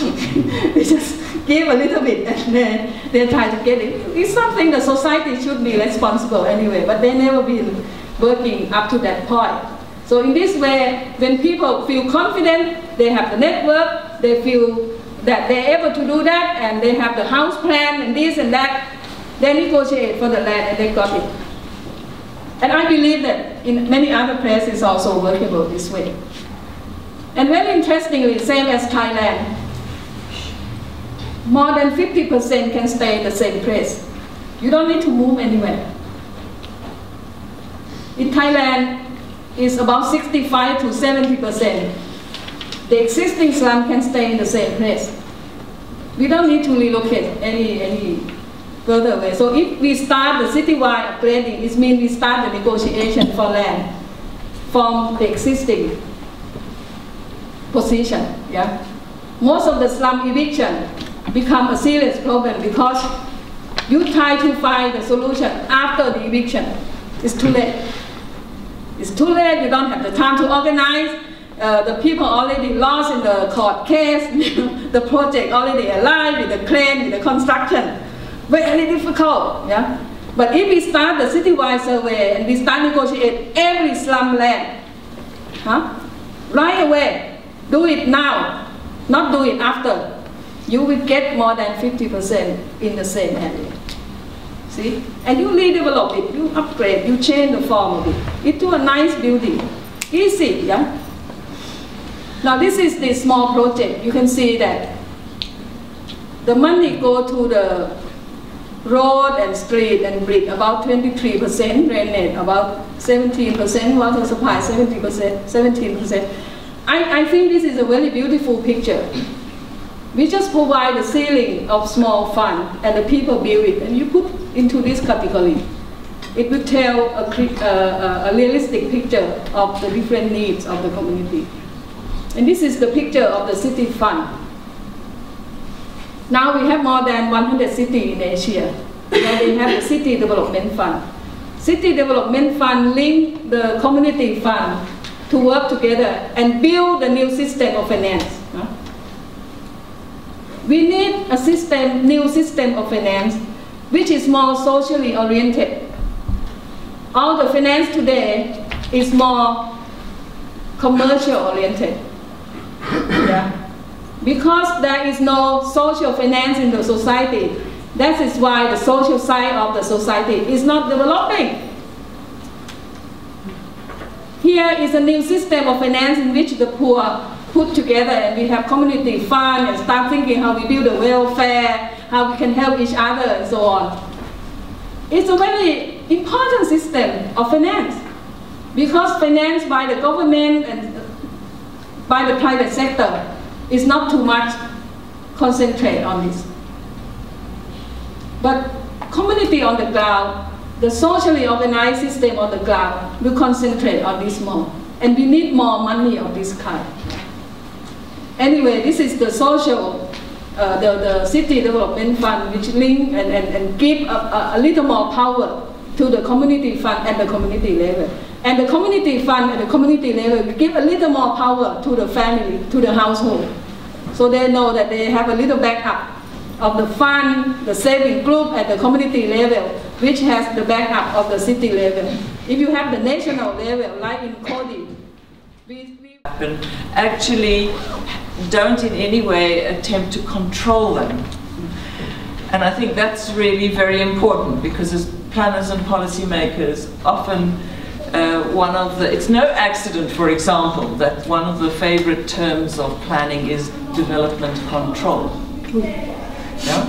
it. We just give a little bit and then they try to get it. It's something the society should be responsible anyway, but they never been working up to that point. So in this way, when people feel confident, they have the network, they feel that they're able to do that, and they have the house plan and this and that, they negotiate for the land and they got it. And I believe that in many other places also workable this way. And very interestingly, same as Thailand, more than fifty percent can stay in the same place. You don't need to move anywhere. In Thailand, is about sixty-five to seventy percent. The existing slum can stay in the same place. We don't need to relocate any, any further away. So if we start the citywide planning, it means we start the negotiation for land from the existing position. Yeah? Most of the slum eviction become a serious problem because you try to find the solution after the eviction. It's too late. It's too late. You don't have the time to organize. Uh, the people already lost in the court case. The project already alive with the claim, with the construction. Very difficult. Yeah? But if we start the citywide survey and we start negotiate every slum land, huh? Right away, do it now, not do it after. You will get more than fifty percent in the same area. See? And you redevelop it, you upgrade, you change the form of it into a nice building. Easy, yeah? Now this is the small project. You can see that the money go to the road and street and brick, about twenty-three percent, drainage, about seventeen percent, water supply, seventy percent, seventeen percent. I, I think this is a very beautiful picture. We just provide the ceiling of small fund and the people build it, and you put into this category. It will tell a, uh, a realistic picture of the different needs of the community. And this is the picture of the city fund. Now we have more than one hundred cities in Asia, where they have the City Development Fund. City Development Fund link the community fund to work together and build the new system of finance. Huh? We need a system, new system of finance, which is more socially oriented. All the finance today is more commercial oriented. Yeah. Because there is no social finance in the society, that is why the social side of the society is not developing. Here is a new system of finance in which the poor put together, and we have community fund and start thinking how we build the welfare, how we can help each other, and so on. It's a very important system of finance, because finance by the government and by the private sector is not too much concentrate on this. But community on the ground, the socially organized system on the ground, will concentrate on this more. And we need more money of this kind. Anyway, this is the social, uh, the, the city development fund, which link and, and, and give a, a, a little more power to the community fund at the community level. And the community fund at the community level will give a little more power to the family, to the household. So they know that they have a little backup of the fund, the saving group at the community level, which has the backup of the city level. If you have the national level, like in Kodi, we, we actually don't in any way attempt to control them. And I think that's really very important, because as planners and policymakers often Uh, one of the, it's no accident, for example, that one of the favorite terms of planning is development control. Yeah?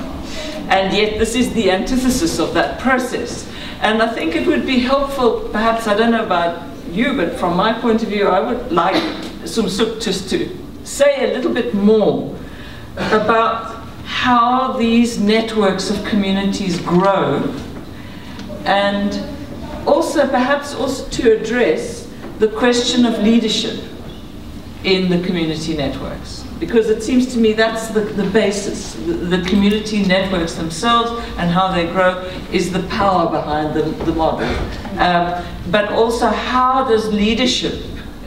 And yet this is the antithesis of that process. And I think it would be helpful, perhaps, I don't know about you, but from my point of view, I would like Somsook just to say a little bit more about how these networks of communities grow, and also, perhaps, also to address the question of leadership in the community networks, because it seems to me that's the, the basis. The, the community networks themselves and how they grow is the power behind the, the model. Um, but also, how does leadership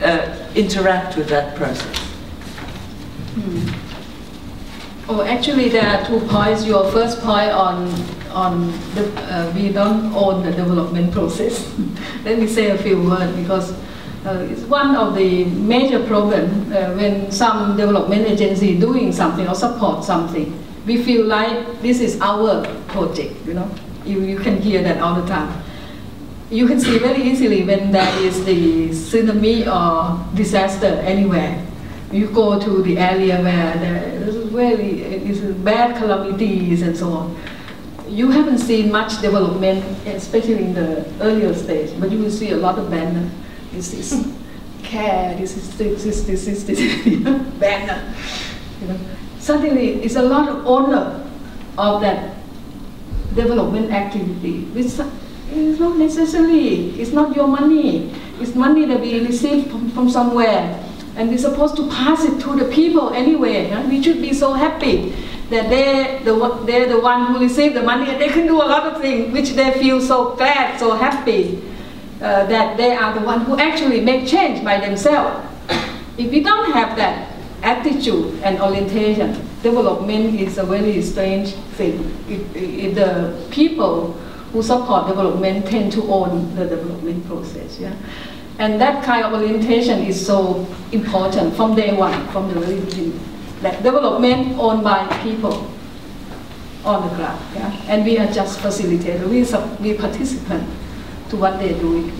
uh, interact with that process? Hmm. Oh, actually, there are two points. Your first point on on the, uh, we don't own the development process. Let me say a few words, because uh, it's one of the major problems uh, when some development agency doing something or support something. We feel like this is our project, you know. You, you can hear that all the time. You can see very easily when there is the tsunami or disaster anywhere. You go to the area where there is really is bad calamities and so on. You haven't seen much development, especially in the earlier stage, but you will see a lot of banner. This is care, this is this, this, this, is this, banner. You know? Suddenly, it's a lot of owner of that development activity, which is not necessarily, it's not your money. It's money that we receive from, from somewhere, and we're supposed to pass it to the people anyway. Huh? We should be so happy that they're the, they're the one who receive the money, and they can do a lot of things which they feel so glad, so happy. uh, that they are the ones who actually make change by themselves. If we don't have that attitude and orientation, development is a very strange thing. If, if the people who support development tend to own the development process, yeah? And that kind of orientation is so important from day one, from the very beginning. That development owned by people on the ground, yeah? And we are just facilitators, we, sub we participant to what they're doing.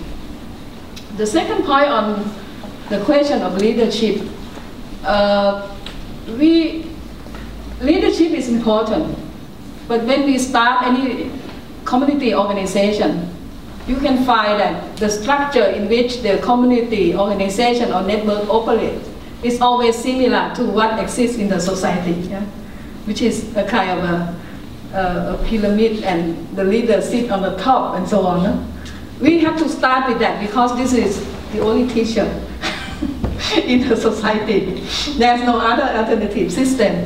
The second point on the question of leadership, uh, we, leadership is important, but when we start any community organization, you can find that the structure in which the community organization or network operates is always similar to what exists in the society, yeah? Which is a kind of a, a, a pyramid, and the leaders sit on the top and so on. No? We have to start with that because this is the only teacher in the society. There's no other alternative system.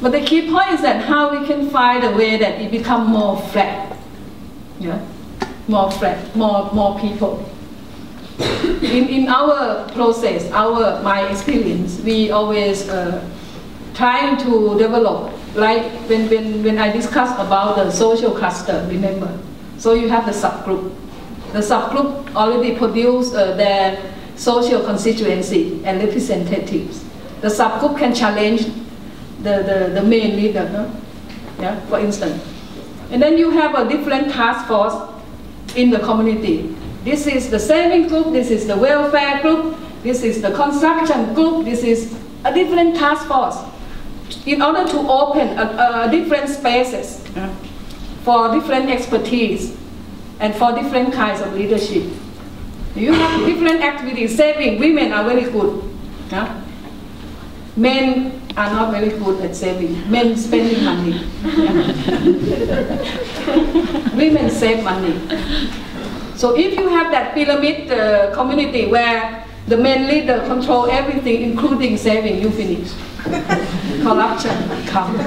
But the key point is that how we can find a way that it becomes more flat, yeah? More flat, more, more people. In, in our process, our, my experience, we always uh, trying to develop, like when, when, when I discussed about the social cluster, remember? So you have the subgroup. The subgroup already produced uh, their social constituency and representatives. The subgroup can challenge the, the, the main leader, no? Yeah, for instance. And then you have a different task force in the community. This is the saving group, this is the welfare group, this is the construction group, this is a different task force in order to open a, a different spaces yeah. for different expertise and for different kinds of leadership. You have different activities. Saving, women are very good. Yeah? Men are not very good at saving. Men spending money. Yeah. Women save money. So if you have that pyramid uh, community where the main leader controls everything, including saving, you finish. Corruption comes.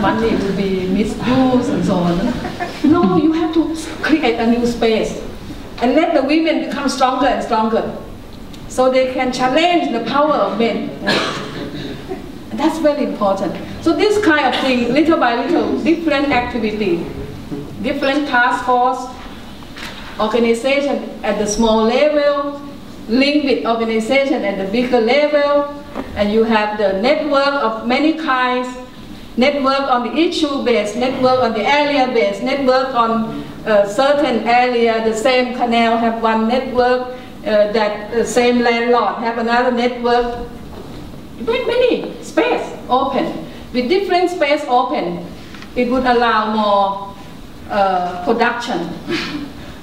Money will be misused and so on. No, you have to create a new space. And let the women become stronger and stronger, so they can challenge the power of men. And that's very important. So this kind of thing, little by little, different activity, different task force, organization at the small level, linked with organization at the bigger level, and you have the network of many kinds, network on the issue-based, network on the area-based, network on a certain area, the same canal have one network, uh, that the same landlord have another network. Many space open. With different space open, it would allow more uh, production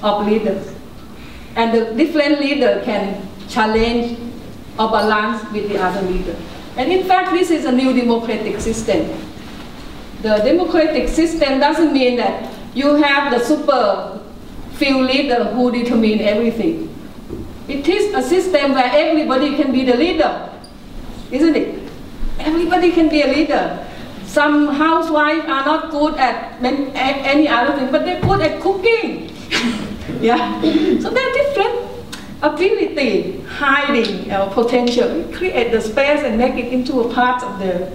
of leaders. And the different leader can challenge or balance with the other leader. And in fact, this is a new democratic system. The democratic system doesn't mean that you have the super few leader who determine everything. It is a system where everybody can be the leader, isn't it? Everybody can be a leader. Some housewives are not good at any other thing, but they're good at cooking. Yeah. So they're different ability, hiding our potential. We create the space and make it into a part of the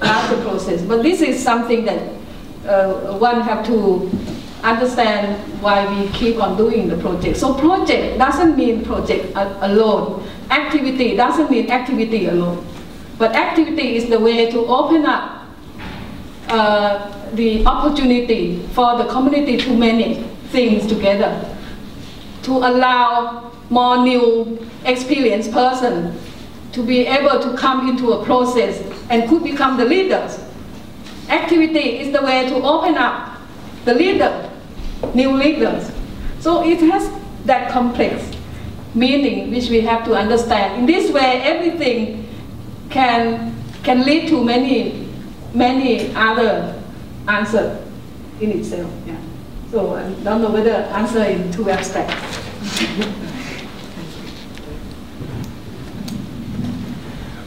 larger process. But this is something that Uh, one have to understand why we keep on doing the project. So project doesn't mean project alone. Activity doesn't mean activity alone. But activity is the way to open up uh, the opportunity for the community to manage things together, to allow more new experienced person to be able to come into a process and could become the leaders. Activity is the way to open up the leader, new leaders. So it has that complex meaning which we have to understand. In this way, everything can, can lead to many, many other answers in itself. Yeah. So I don't know whether answer in two abstract.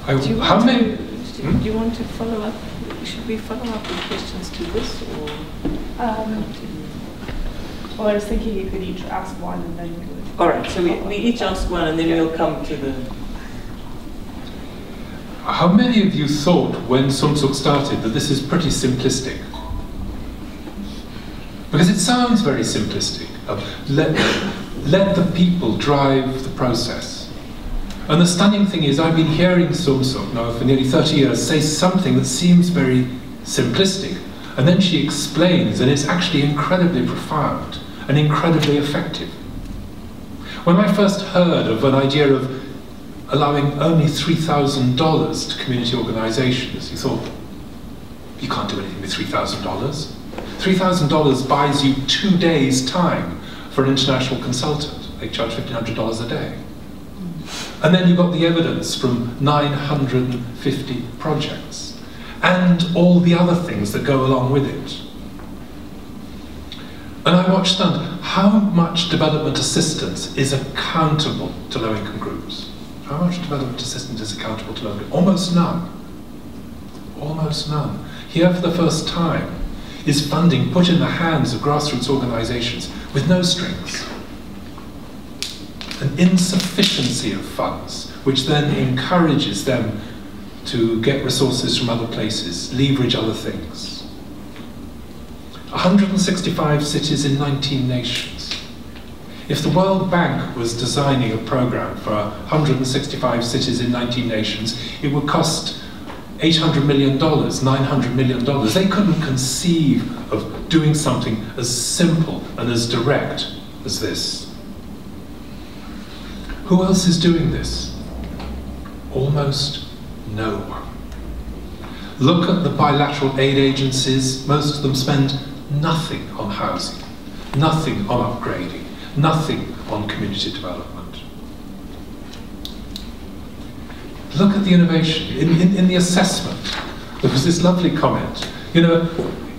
I, do you how want many? To, hmm? Do you want to follow up? Should we follow up with questions to this, or? Um, well, I was thinking you could each ask one and then you would All right, so we, we each ask one and then we'll come to the... How many of you thought when Somsook started that this is pretty simplistic? Because it sounds very simplistic. Let, let the people drive the process. And the stunning thing is I've been hearing Somsook now for nearly thirty years say something that seems very simplistic. And then she explains, and it's actually incredibly profound and incredibly effective. When I first heard of an idea of allowing only three thousand dollars to community organizations, you thought, you can't do anything with three thousand dollars. three thousand dollars buys you two days' time for an international consultant. They charge fifteen hundred dollars a day. And then you got the evidence from nine hundred fifty projects and all the other things that go along with it. And I watched that. How much development assistance is accountable to low-income groups? How much development assistance is accountable to low-income? Almost none. Almost none. Here, for the first time, is funding put in the hands of grassroots organizations with no strings. An insufficiency of funds, which then encourages them to get resources from other places, leverage other things. one hundred sixty-five cities in nineteen nations. If the World Bank was designing a program for one hundred sixty-five cities in nineteen nations, it would cost eight hundred million dollars, nine hundred million dollars. They couldn't conceive of doing something as simple and as direct as this. Who else is doing this? Almost no one. Look at the bilateral aid agencies. Most of them spend nothing on housing, nothing on upgrading, nothing on community development. Look at the innovation. In, in, in the assessment, there was this lovely comment. You know,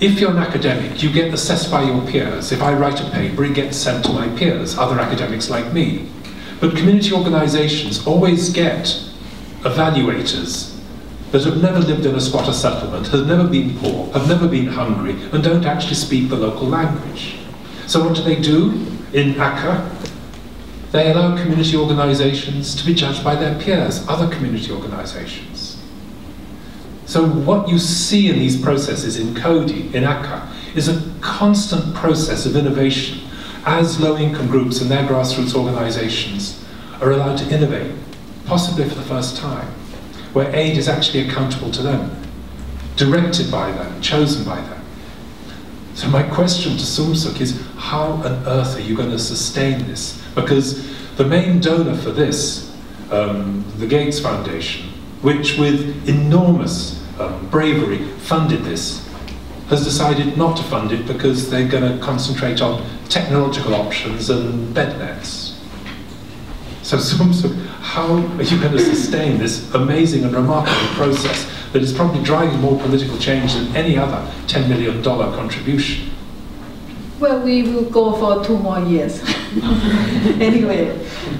if you're an academic, you get assessed by your peers. If I write a paper, it gets sent to my peers, other academics like me. But community organizations always get evaluators that have never lived in a squatter settlement, have never been poor, have never been hungry, and don't actually speak the local language. So what do they do in Accra? They allow community organizations to be judged by their peers, other community organizations. So what you see in these processes in Kodi, in Accra, is a constant process of innovation as low-income groups and their grassroots organizations are allowed to innovate, possibly for the first time, where aid is actually accountable to them, directed by them, chosen by them. So my question to Somsook is, how on earth are you going to sustain this? Because the main donor for this, um, the Gates Foundation, which with enormous um, bravery funded this, has decided not to fund it because they're going to concentrate on technological options and bed nets. So, Somsook, how are you going to sustain this amazing and remarkable process that is probably driving more political change than any other ten million dollar contribution? Well, we will go for two more years anyway,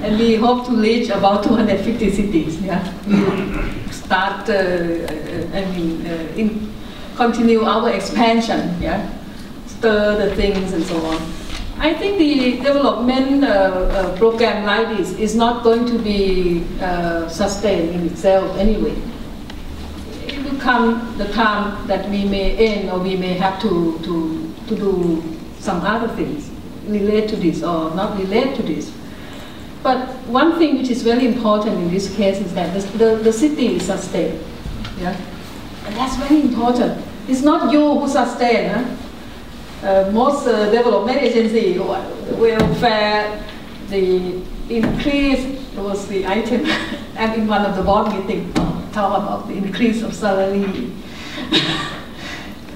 and we hope to reach about two hundred fifty cities. Yeah, we start. Uh, I mean, uh, in continue our expansion. Yeah, stir the things and so on. I think the development uh, uh, program like this is not going to be uh, sustained in itself anyway. It will come the time that we may end, or we may have to, to, to do some other things related to this or not related to this. But one thing which is very important in this case is that the, the, the city is sustained. Yeah? And that's very important. It's not you who sustain. Huh? Uh, most uh, development agency, welfare, the increase was the item. I'm in one of the board meetings, talk about the increase of salary,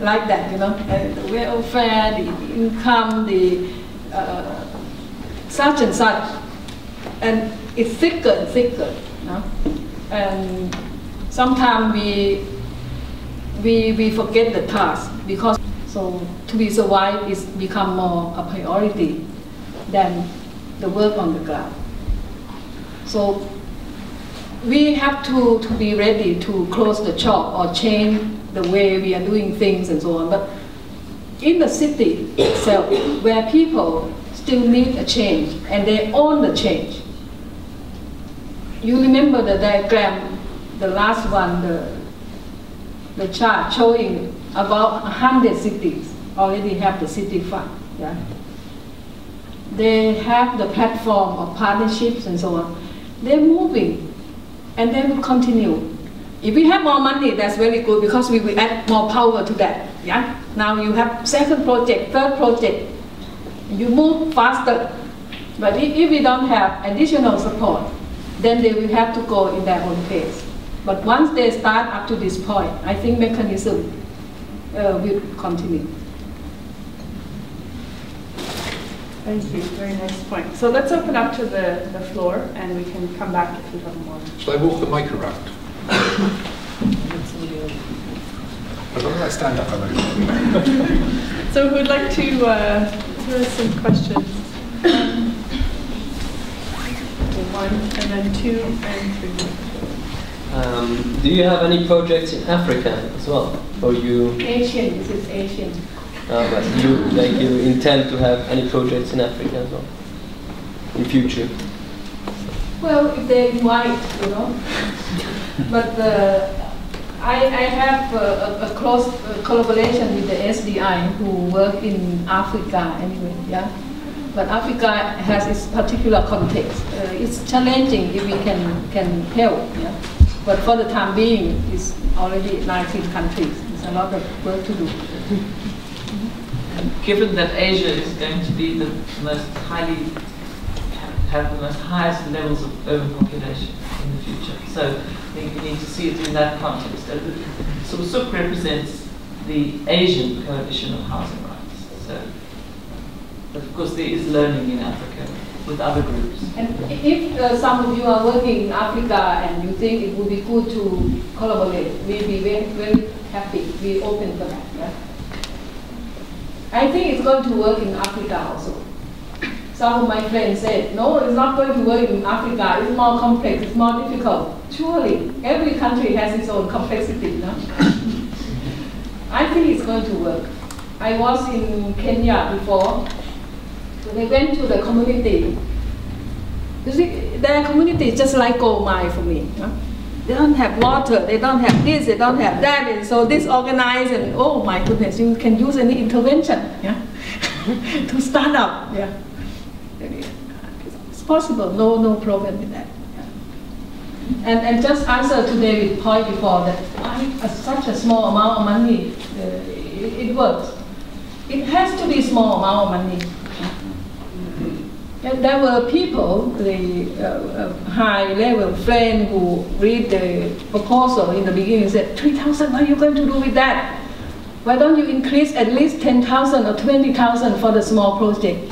like that, you know, uh, the welfare, the income, the uh, such and such, and it's thicker and thicker, you know? And sometimes we we we forget the task because. So to be survived is become more a priority than the work on the ground. So we have to, to be ready to close the shop or change the way we are doing things and so on. But in the city itself, where people still need a change, and they own the change. You remember the diagram, the last one, the, the chart showing about one hundred cities already have the city fund. Yeah? They have the platform of partnerships and so on. They're moving, and they will continue. If we have more money, that's very good, because we will add more power to that. Yeah? Now you have second project, third project. You move faster. But if, if we don't have additional support, then they will have to go in their own pace. But once they start up to this point, I think mechanism uh, will continue. Thank you. Very nice point. So let's open up to the, the floor, and we can come back if you have more. Shall I walk the mic around? I don't know, I stand up. So who'd like to uh, hear us some questions? One, and then two, and three. Um, do you have any projects in Africa as well? Or you? Asian, this is Asian. Uh, but you, like, you intend to have any projects in Africa as well? In future? Well, if they invite, you know. But the... I, I have a, a close collaboration with the S D I who work in Africa anyway, yeah. But Africa has its particular context. Uh, it's challenging if we can, can help, yeah. But for the time being, it's already nineteen countries. It's a lot of work to do. Given that Asia is going to be the most highly, have the most highest levels of urban population in the future. So I think we need to see it in that context. Somsook represents the Asian Coalition of Housing Rights. So, but of course, there is learning in Africa with other groups. And if uh, some of you are working in Africa and you think it would be good to collaborate, we'll be very, very happy. We're open for that. Yeah? I think it's going to work in Africa also. Some of my friends said, no, it's not going to work in Africa, it's more complex, it's more difficult. Surely, every country has its own complexity, no? I think it's going to work. I was in Kenya before. They went to the community. You see, their community is just like gold mine for me. Huh? They don't have water, they don't have this, they don't have that, and so disorganized, and oh my goodness, you can use any intervention, yeah? To start up. Yeah. It's possible, no, no problem with that. Yeah. And, and just answer to David's point before that I, such a small amount of money, uh, it, it works. It has to be small amount of money. And there were people, the uh, high-level friend who read the proposal in the beginning and said, three thousand, what are you going to do with that? Why don't you increase at least ten thousand or twenty thousand for the small project?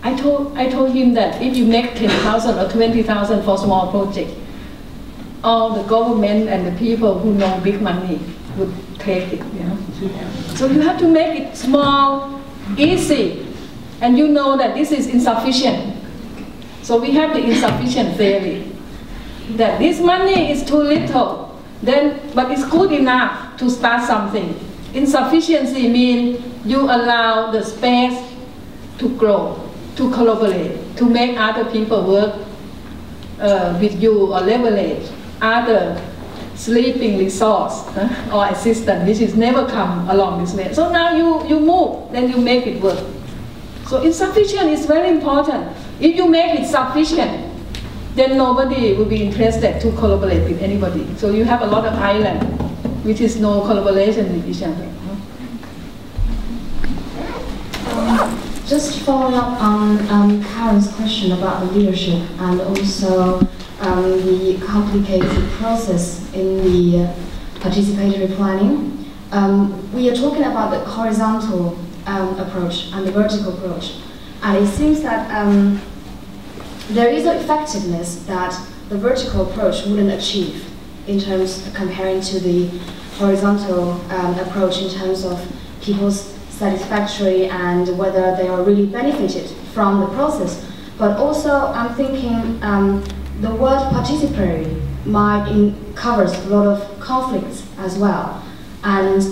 I told, I told him that if you make ten thousand or twenty thousand for small project, all the government and the people who know big money would take it. You know? So you have to make it small, easy, and you know that this is insufficient. So we have the insufficient theory, that this money is too little, then, but it's good enough to start something. Insufficiency means you allow the space to grow, to collaborate, to make other people work uh, with you, or leverage other sleeping resource uh, or assistance, which is never come along this way. So now you, you move, then you make it work. So insufficient is very important. If you make it sufficient, then nobody will be interested to collaborate with anybody. So you have a lot of island, which is no collaboration with each other. Just to follow up on um, Karen's question about the leadership and also um, the complicated process in the uh, participatory planning, um, we are talking about the horizontal um, approach and the vertical approach. And it seems that um, there is an effectiveness that the vertical approach wouldn't achieve in terms of comparing to the horizontal um, approach in terms of people's satisfactory and whether they are really benefited from the process. But also, I'm thinking um, the word participatory might in covers a lot of conflicts as well. And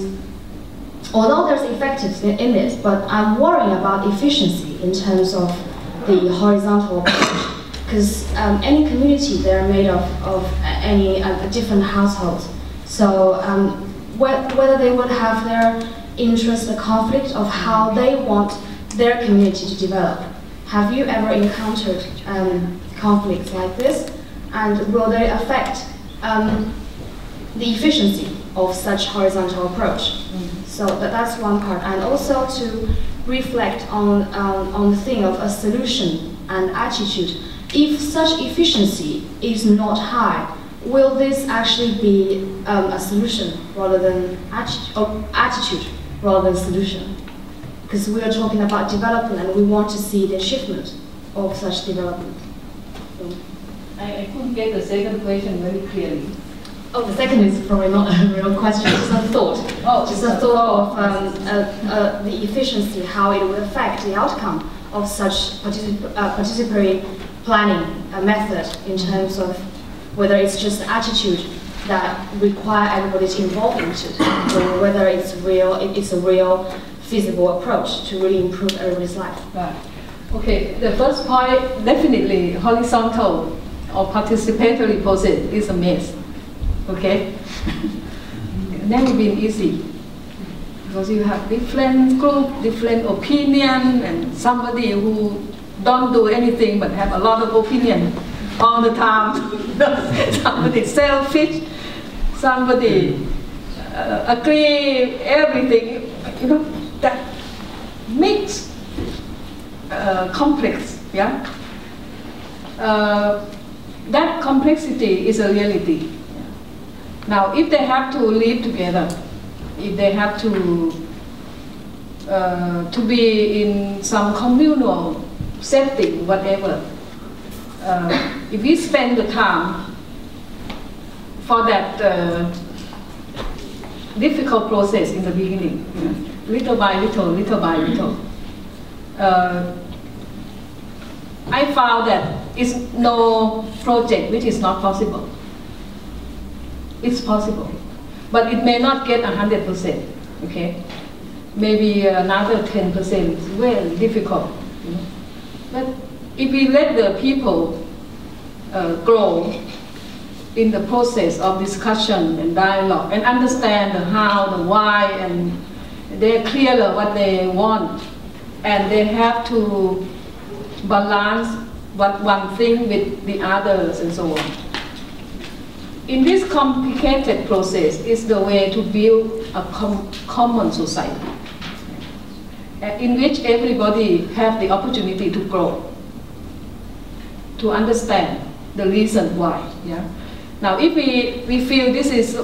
although there's effectiveness in it, but I'm worrying about efficiency in terms of the horizontal approach. Because um, any community, they're made of, of any uh, different households. So um, wh whether they would have their interest, the conflict of how they want their community to develop. Have you ever encountered um, conflicts like this? And will they affect um, the efficiency of such horizontal approach? Mm-hmm. So that, that's one part. And also to reflect on, um, on the thing of a solution and attitude. If such efficiency is not high, will this actually be um, a solution rather than atti or attitude rather than solution? Because we are talking about development and we want to see the achievement of such development. So. I, I couldn't get the second question very clearly. Oh, the second is probably not a real question, it's a thought. Oh, just a thought of um, uh, uh, the efficiency, how it would affect the outcome of such particip uh, participatory planning uh, method in terms of whether it's just attitude that require everybody's involvement, or whether it's real, it's a real feasible approach to really improve everybody's life. Right. Okay, the first point, definitely horizontal or participatory process is a mess. Okay, never been easy because you have different group, different opinion, and somebody who don't do anything but have a lot of opinion all the time. Somebody selfish, somebody uh, agree everything. You know, that makes uh, complex. Yeah, uh, that complexity is a reality. Now, if they have to live together, if they have to uh, to be in some communal setting, whatever, uh, if we spend the time for that uh, difficult process in the beginning, you know, little by little, little by little, uh, I found that it's no project which is not possible. It's possible, but it may not get one hundred percent, okay? Maybe another ten percent is well difficult. You know? But if we let the people uh, grow in the process of discussion and dialogue and understand the how, the why, and they're clearer what they want, and they have to balance what one thing with the others and so on. In this complicated process is the way to build a com common society in which everybody have the opportunity to grow, to understand the reason why. Yeah. Now, if we, we feel this is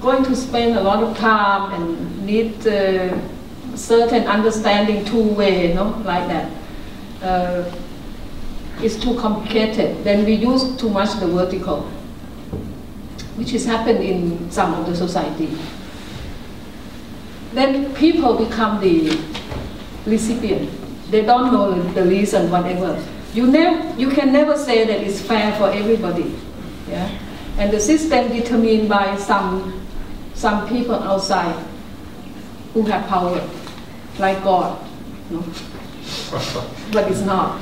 going to spend a lot of time and need uh, certain understanding two-way, you know, like that, uh, it's too complicated, then we use too much the vertical, which has happened in some of the society. Then people become the recipient. They don't know the reason, whatever. You, never, you can never say that it's fair for everybody. Yeah? And the system determined by some, some people outside who have power, like God. No? But it's not.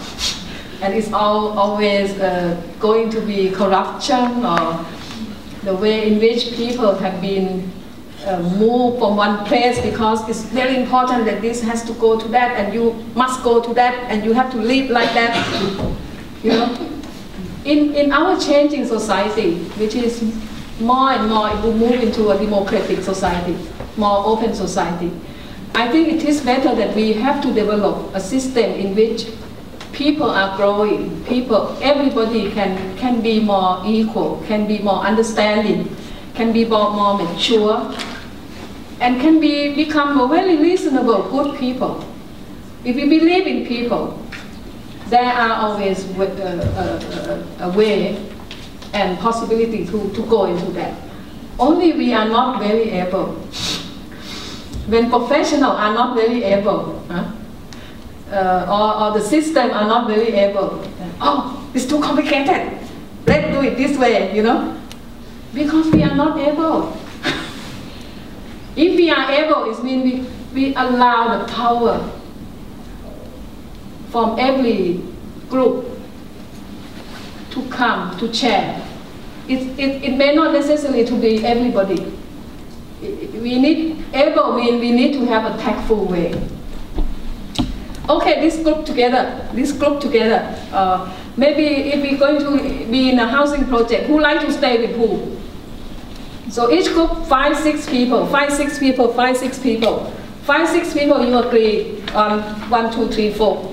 And it's all, always uh, going to be corruption or the way in which people have been uh, moved from one place because it's very important that this has to go to that, and you must go to that, and you have to live like that, you know. In, in our changing society, which is more and more, if we move into a democratic society, more open society, I think it is better that we have to develop a system in which people are growing, people, everybody can, can be more equal, can be more understanding, can be more, more mature, and can be, become a very reasonable, good people. If we believe in people, there are always a, a, a, a way and possibility to, to go into that. Only we are not very able. When professionals are not very able, huh? Uh, or, or the system are not very able. Oh, it's too complicated. Let's do it this way, you know? Because we are not able. If we are able, it means we, we allow the power from every group to come to chair. It, it, it may not necessarily to be everybody. We need able, we, we need to have a tactful way. Okay, this group together, this group together. Uh, maybe if we're going to be in a housing project, who like to stay with who? So each group, five, six people, five, six people, five, six people. Five, six people, you agree on one, two, three, four.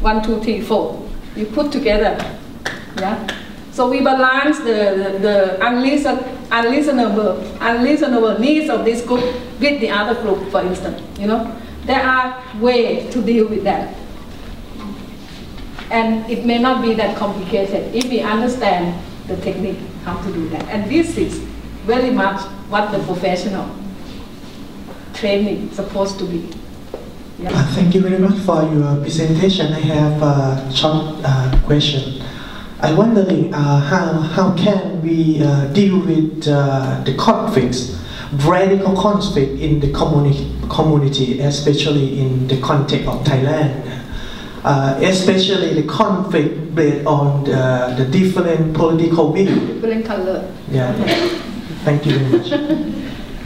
One, two, three, four. You put together, yeah? So we balance the, the, the unlisten, unlistenable, unlistenable needs of this group with the other group, for instance, you know? There are ways to deal with that. And it may not be that complicated if we understand the technique, how to do that. And this is very much what the professional training is supposed to be. Yeah. Thank you very much for your presentation. I have a short uh, question. I'm wondering uh, how, how can we uh, deal with uh, the conflicts, radical conflict in the communi community, especially in the context of Thailand, uh, especially the conflict based on the, the different political views. Different color. Yeah. Okay. Thank you very much.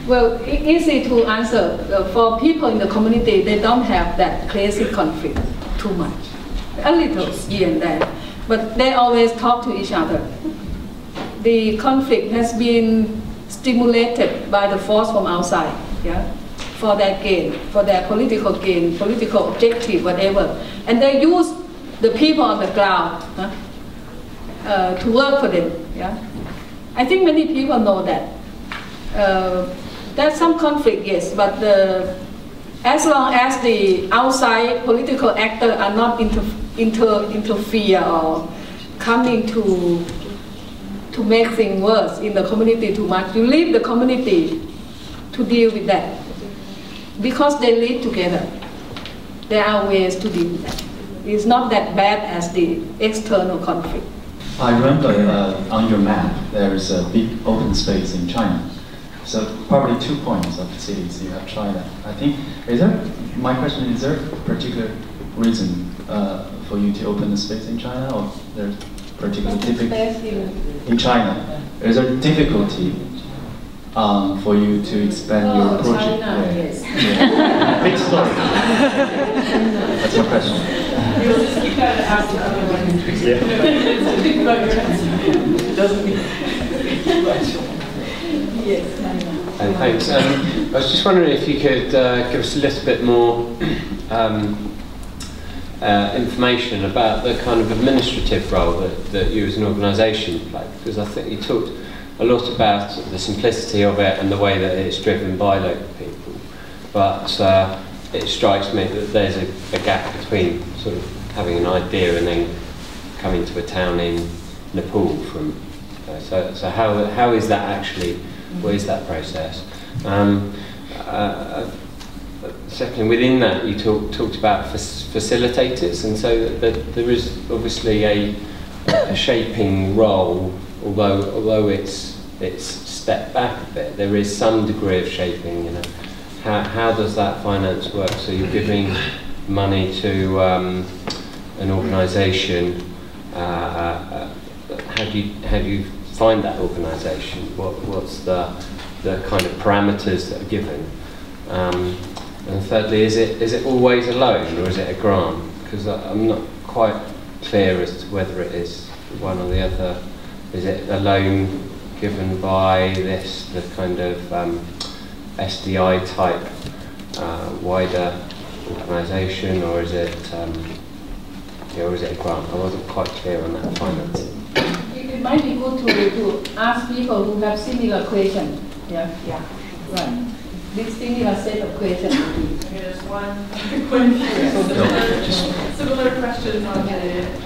Well, it's easy to answer. For people in the community, they don't have that crazy conflict too much. A little here and there. But they always talk to each other. The conflict has been stimulated by the force from outside, yeah, for their gain, for their political gain, political objective, whatever. And they use the people on the ground huh, uh, to work for them. Yeah, I think many people know that. Uh, There's some conflict, yes, but the, as long as the outside political actors are not inter, inter, interfere or coming to, to make things worse in the community too much, you leave the community to deal with that. Because they live together, there are ways to deal with that. It's not that bad as the external conflict. I remember uh, on your map, there is a big open space in China. So probably two points of cities you have tried that. I think, is there, my question is there a particular reason uh, for you to open the space in China, or there's particular difficulty in China? Is there difficulty um, for you to expand oh, your project? China, yeah. Yes. Yeah. Big story. That's my question. Yeah. Yes. And thanks. Um, I was just wondering if you could uh, give us a little bit more um, uh, information about the kind of administrative role that, that you as an organisation play, because I think you talked a lot about the simplicity of it and the way that it's driven by local people, but uh, it strikes me that there's a, a gap between sort of having an idea and then coming to a town in Nepal from. Uh, so, so how how is that actually? What is that process? Um, uh, second, within that, you talk, talked about facilitators, and so the, the, there is obviously a, a shaping role, although although it's it's stepped back a bit. There is some degree of shaping. You know, how how does that finance work? So you're giving money to um, an organisation. Uh, uh, how do you how do you find that organisation? What, what's the, the kind of parameters that are given? Um, and thirdly, is it is it always a loan or is it a grant? Because I'm not quite clear as to whether it is one or the other. Is it a loan given by this the kind of um, S D I type uh, wider organisation, or is it um, yeah, or is it a grant? I wasn't quite clear on that finance. It might be good to, to ask people who have similar questions. Yeah, yeah, right. This similar set of questions. Okay, there's one question. Similar, similar question on the. Uh,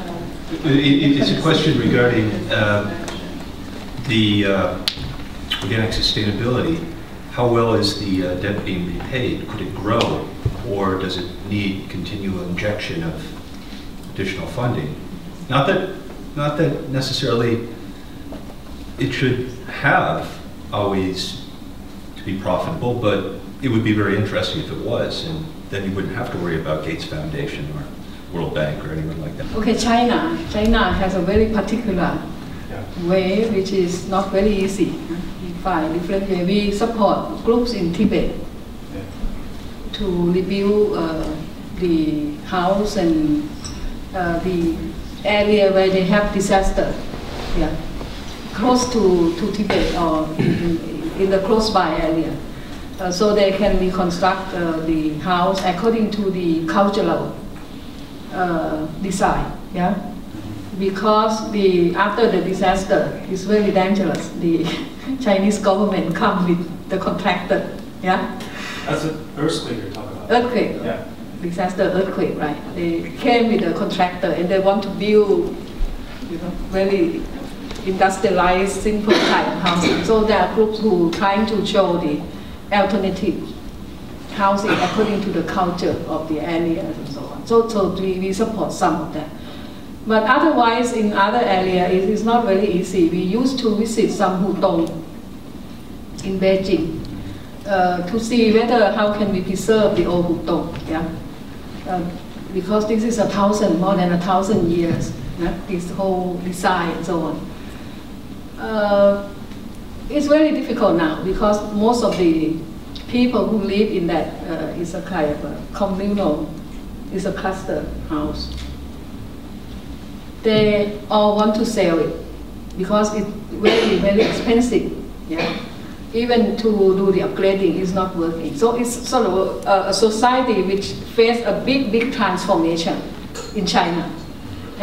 it, it's a question regarding uh, the uh, organic sustainability. How well is the uh, debt being repaid? Could it grow, or does it need continual injection of additional funding? Not that. Not that necessarily it should have always to be profitable, but it would be very interesting if it was, and then you wouldn't have to worry about Gates Foundation or World Bank or anyone like that? Okay, China. China has a very particular yeah. way, which is not very easy. We find different ways. We support groups in Tibet yeah. to rebuild uh, the house and uh, the area where they have disaster. Yeah, close to, to Tibet or in the close by area. Uh, so they can reconstruct uh, the house according to the cultural uh, design. Yeah, because the after the disaster it's very dangerous. The Chinese government come with the contractor. Yeah, that's an earthquake you're talking about. Earthquake. Yeah, disaster earthquake. Right. They came with the contractor and they want to build, you know, very industrialized simple type of housing. So there are groups who trying to show the alternative housing according to the culture of the area and so on. So, so we, we support some of that. But otherwise, in other areas, it is not very easy. We used to visit some hutong in Beijing uh, to see whether how can we preserve the old hutong. Yeah? Uh, because this is a thousand, more than a thousand years, yeah? This whole design and so on. Uh, It's very difficult now because most of the people who live in that uh, is a kind of a communal, is a cluster house. They all want to sell it because it's very, very expensive. Yeah, even to do the upgrading is not working. So it's sort of a, a society which faced a big, big transformation in China,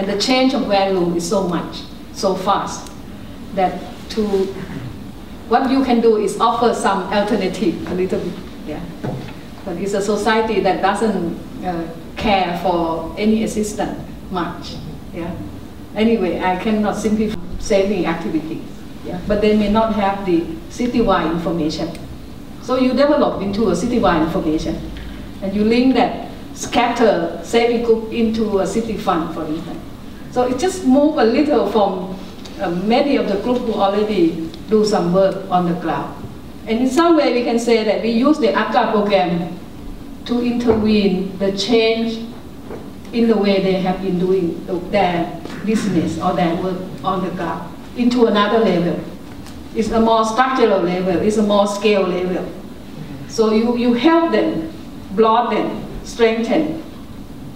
and the change of value is so much, so fast that to what you can do is offer some alternative, a little bit, yeah. But it's a society that doesn't uh, care for any assistance much, yeah. Anyway, I cannot simplify saving activities, yeah. But they may not have the citywide information. So you develop into a citywide information, and you link that scatter saving group into a city fund, for instance. So it just move a little from uh, many of the group who already do some work on the ground. And in some way we can say that we use the A C A program to intervene the change in the way they have been doing their business or their work on the ground into another level. It's a more structural level, it's a more scale level. So you, you help them, broaden, strengthen,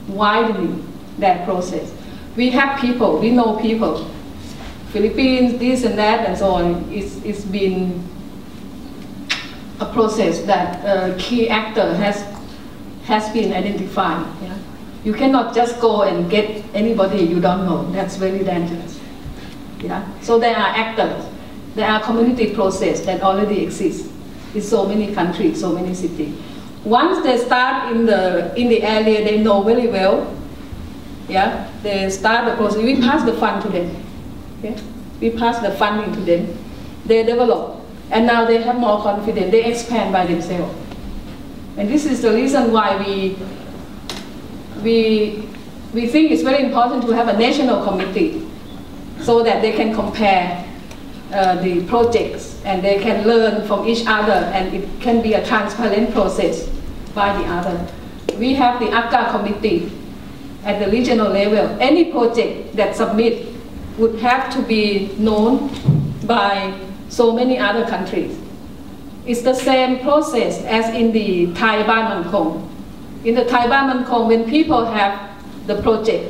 widening that process. We have people, we know people, Philippines, this and that, and so on. It's, it's been a process that uh, key actor has has been identified. Yeah? You cannot just go and get anybody you don't know. That's very dangerous. Yeah. So there are actors, there are community processes that already exist in so many countries, so many cities. Once they start in the in the area, they know very well. Yeah. They start the process. We pass the fund to them. Okay. We pass the funding to them. They develop, and now they have more confidence. They expand by themselves, and this is the reason why we we we think it's very important to have a national committee, so that they can compare uh, the projects and they can learn from each other, and it can be a transparent process by the other. We have the A C A committee at the regional level. Any project that submit would have to be known by so many other countries. It's the same process as in the Thai Baan Mankong. In the Thai Baan Mankong, when people have the project,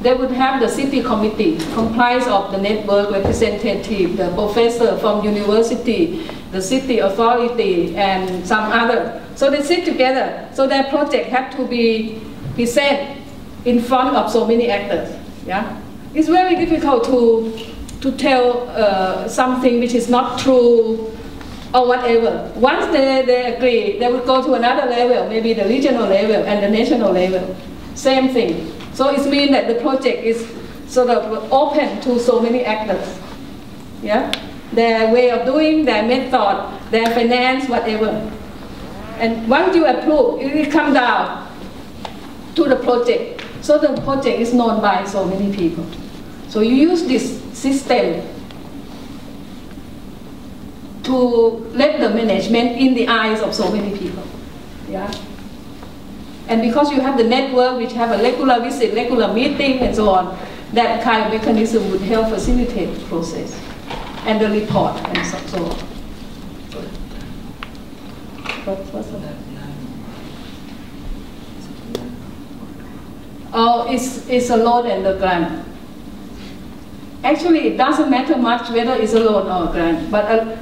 they would have the city committee comprised of the network representative, the professor from university, the city authority, and some other. So they sit together. So their project had to be presented in front of so many actors. Yeah. It's very difficult to, to tell uh, something which is not true or whatever. Once they, they agree, they would go to another level, maybe the regional level and the national level. Same thing. So it means that the project is sort of open to so many actors. Yeah? Their way of doing, their method, their finance, whatever. And once you approve, it will come down to the project. So the project is known by so many people. So you use this system to let the management in the eyes of so many people. Yeah? And because you have the network which have a regular visit, regular meeting, and so on, that kind of mechanism would help facilitate the process and the report and so, so on. What, what's that? Oh, it's, it's a loan and a grant. Actually, it doesn't matter much whether it's a loan or a grant, but uh,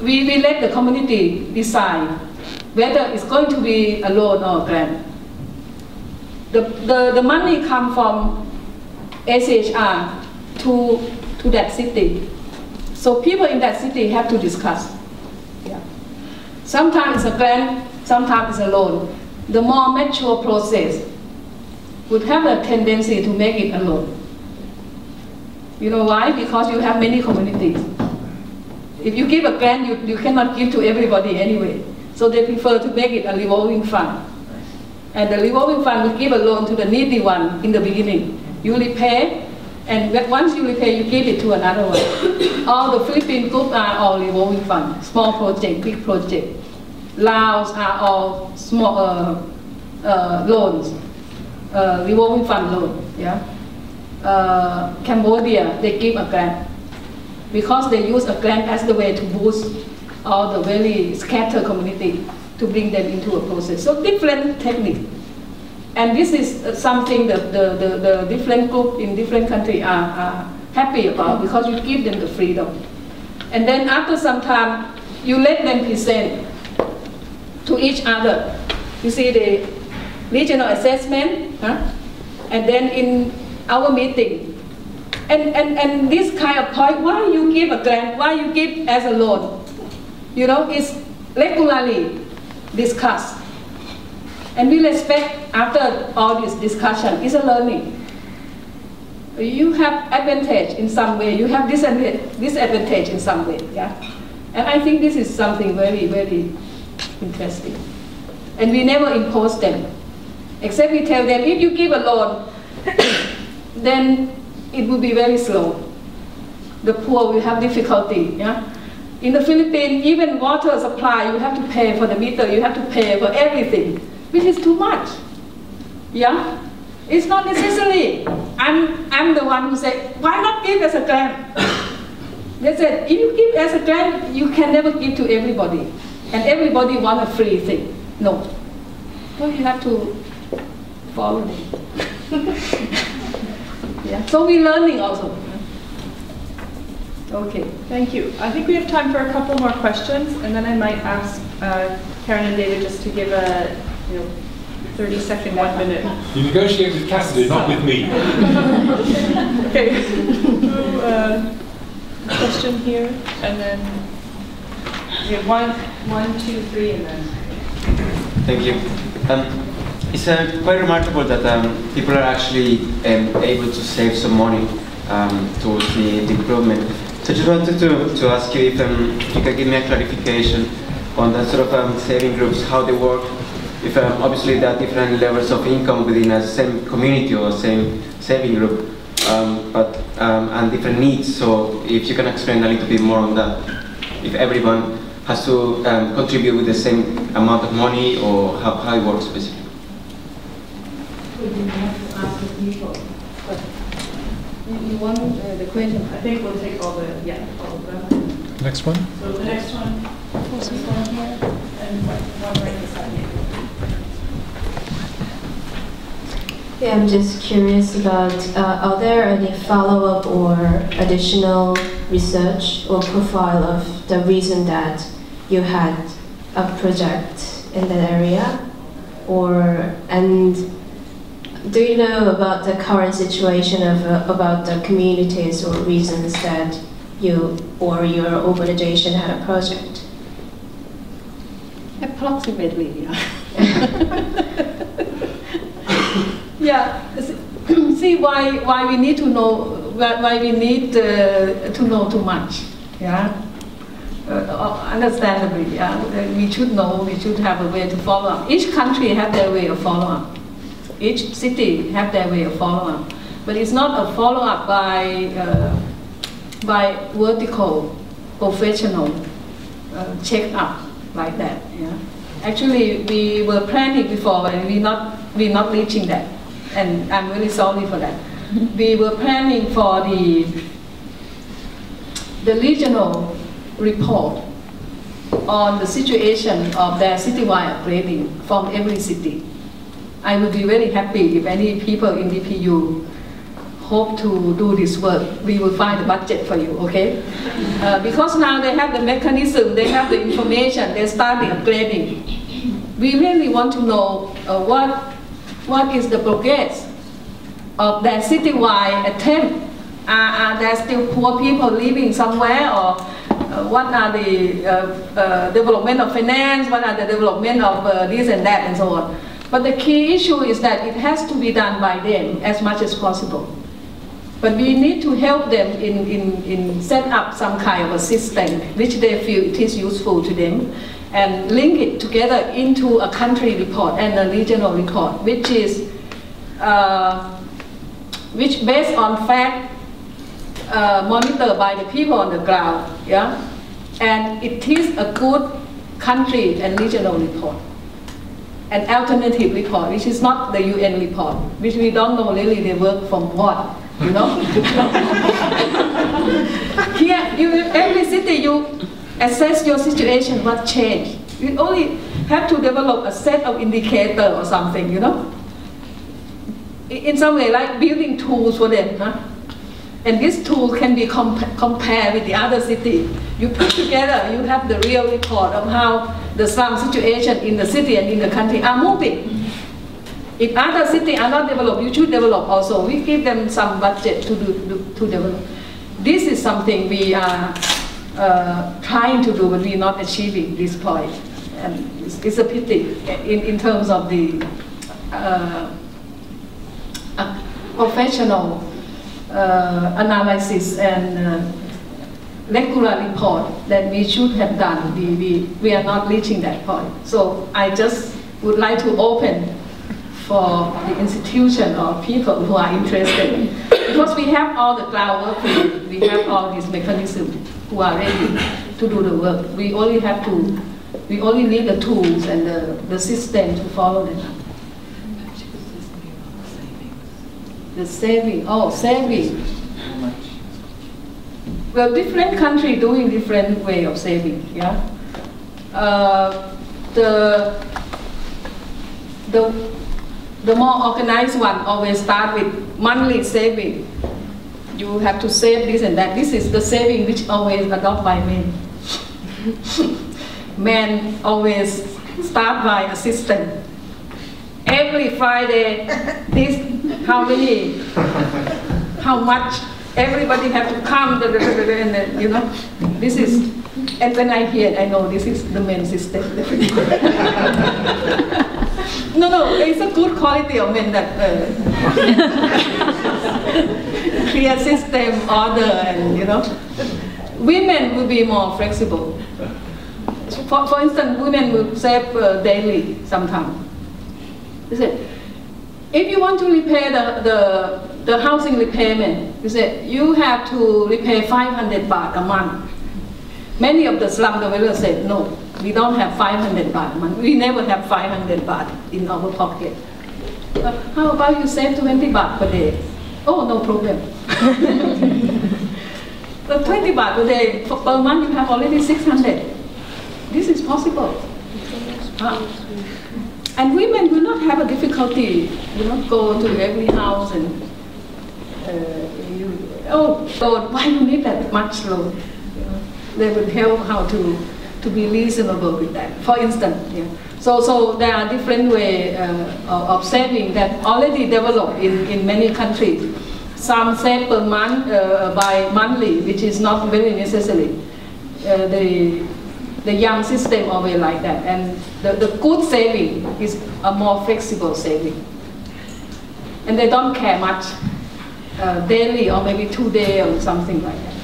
we, we let the community decide whether it's going to be a loan or a grant. The, the, the money comes from S H R to, to that city. So people in that city have to discuss. Yeah. Sometimes it's a grant, sometimes it's a loan. The more mature process would have a tendency to make it a loan. You know why? Because you have many communities. If you give a grant, you, you cannot give to everybody anyway. So they prefer to make it a revolving fund. And the revolving fund will give a loan to the needy one in the beginning. You repay, and once you repay, you give it to another one. All the Philippine groups are all revolving funds, small project, big project. Laos are all small uh, uh, loans, uh, revolving fund loan. Yeah? Uh, Cambodia, they give a grant because they use a grant as the way to boost all the very scattered community to bring them into a process. So different technique. And this is something that the, the, the different group in different countries are, are happy about because you give them the freedom. And then after some time, you let them present to each other. You see the regional assessment, huh? And then in our meeting. And, and, and this kind of point, why you give a grant, why you give as a loan, you know, is regularly discussed. And we respect after all this discussion, it's a learning. You have advantage in some way, you have disadvantage in some way, yeah? And I think this is something very, very interesting. And we never impose them, except we tell them, if you give a loan, then it will be very slow. The poor will have difficulty. Yeah? In the Philippines, even water supply, you have to pay for the meter, you have to pay for everything, which is too much. Yeah? It's not necessary. I'm, I'm the one who said, why not give as a grant? They said, if you give as a grant, you can never give to everybody. And everybody wants a free thing. No. So you have to follow it. Yeah. So we're learning also. Okay, thank you. I think we have time for a couple more questions, and then I might ask uh, Karen and David just to give a you know, thirty second, one minute. You negotiate with Cassidy, so. Not with me. Okay. So, uh, question here, and then yeah, one, one, two, three, and then. Thank you. Um, It's uh, quite remarkable that um, people are actually um, able to save some money um, towards the, the improvement. So I just wanted to, to ask you if um, you could give me a clarification on that sort of um, saving groups, how they work, if um, obviously there are different levels of income within a same community or same saving group, um, but um, and different needs. So if you can explain a little bit more on that, if everyone has to um, contribute with the same amount of money or how, how it works basically. People, but you want uh, the question? I think we'll take all the, yeah, all the... Next one? So the next one, this one here, and one right beside me. Yeah, I'm just curious about, uh, are there any follow-up or additional research or profile of the reason that you had a project in that area? Or, and... Do you know about the current situation of uh, about the communities or reasons that you or your organization had a project? Approximately, yeah. Yeah. See why why we need to know why we need uh, to know too much. Yeah. Uh, understandably, yeah. We should know. We should have a way to follow up. Each country has their way of follow up. Each city have their way of follow-up, but it's not a follow-up by uh, by vertical, professional uh, check-up like that. Yeah, Actually, we were planning before, and we not we not reaching that, and I'm really sorry for that. We were planning for the the regional report on the situation of their citywide upgrading from every city. I would be very happy if any people in D P U hope to do this work. We will find the budget for you, okay? Uh, because now they have the mechanism, they have the information, they start the upgrading. We really want to know uh, what, what is the progress of their citywide attempt. Are, are there still poor people living somewhere, or Uh, what are the uh, uh, development of finance, what are the development of uh, this and that, and so on. But the key issue is that it has to be done by them as much as possible. But we need to help them in, in, in set up some kind of a system which they feel it is useful to them, and link it together into a country report and a regional report, which is uh, which based on fact, Uh, monitored by the people on the ground, yeah, and it is a good country and regional report, an alternative report, which is not the U N report, which we don't know really they work from what, you know. Here, you, every city you assess your situation, what changed. You only have to develop a set of indicator or something, you know. In some way, like building tools for them, huh? And this tool can be comp compared with the other city. You put together, you have the real report of how the slum situation in the city and in the country are moving. If other cities are not developed, you should develop also. We give them some budget to, do, do, to develop. This is something we are uh, trying to do, but we are not achieving this point. And it's, it's a pity in, in terms of the uh, uh, professional Uh, analysis and uh, regular report that we should have done. We, we, we are not reaching that point. So I just would like to open for the institution or people who are interested. Because we have all the groundwork, we have all these mechanisms who are ready to do the work. We only have to, we only need the tools and the, the system to follow them up. The saving, oh, saving. Well, different country doing different way of saving, yeah. Uh, the, the, the more organized one always start with monthly saving. You have to save this and that. This is the saving which always adopted by men. Men always start by a system. Every Friday, this how many, how much, everybody have to come, and then, you know, this is, and when I hear it, I know this is the men's system. No, no, it's a good quality of men that uh, clear system, order, and you know. Women will be more flexible. For, for instance, women will save uh, daily sometimes. Is it? If you want to repair the, the, the housing repayment, you say you have to repay five hundred baht a month. Many of the slum dwellers said, no, we don't have five hundred baht a month. We never have five hundred baht in our pocket. But how about you save twenty baht per day? Oh, no problem. But twenty baht per day, per month you have already six hundred. This is possible. Ah. And women will not have a difficulty, you know, go to every house and, uh, you, oh Lord, why you need that much loan? Yeah. They would help how to, to be reasonable with that, for instance. Yeah. So, so there are different ways uh, of saving that already developed in, in many countries. Some save per month, uh, by monthly, which is not very necessary. Uh, the, The young system always like that, and the, the good saving is a more flexible saving. And they don't care much uh, daily or maybe two days or something like that.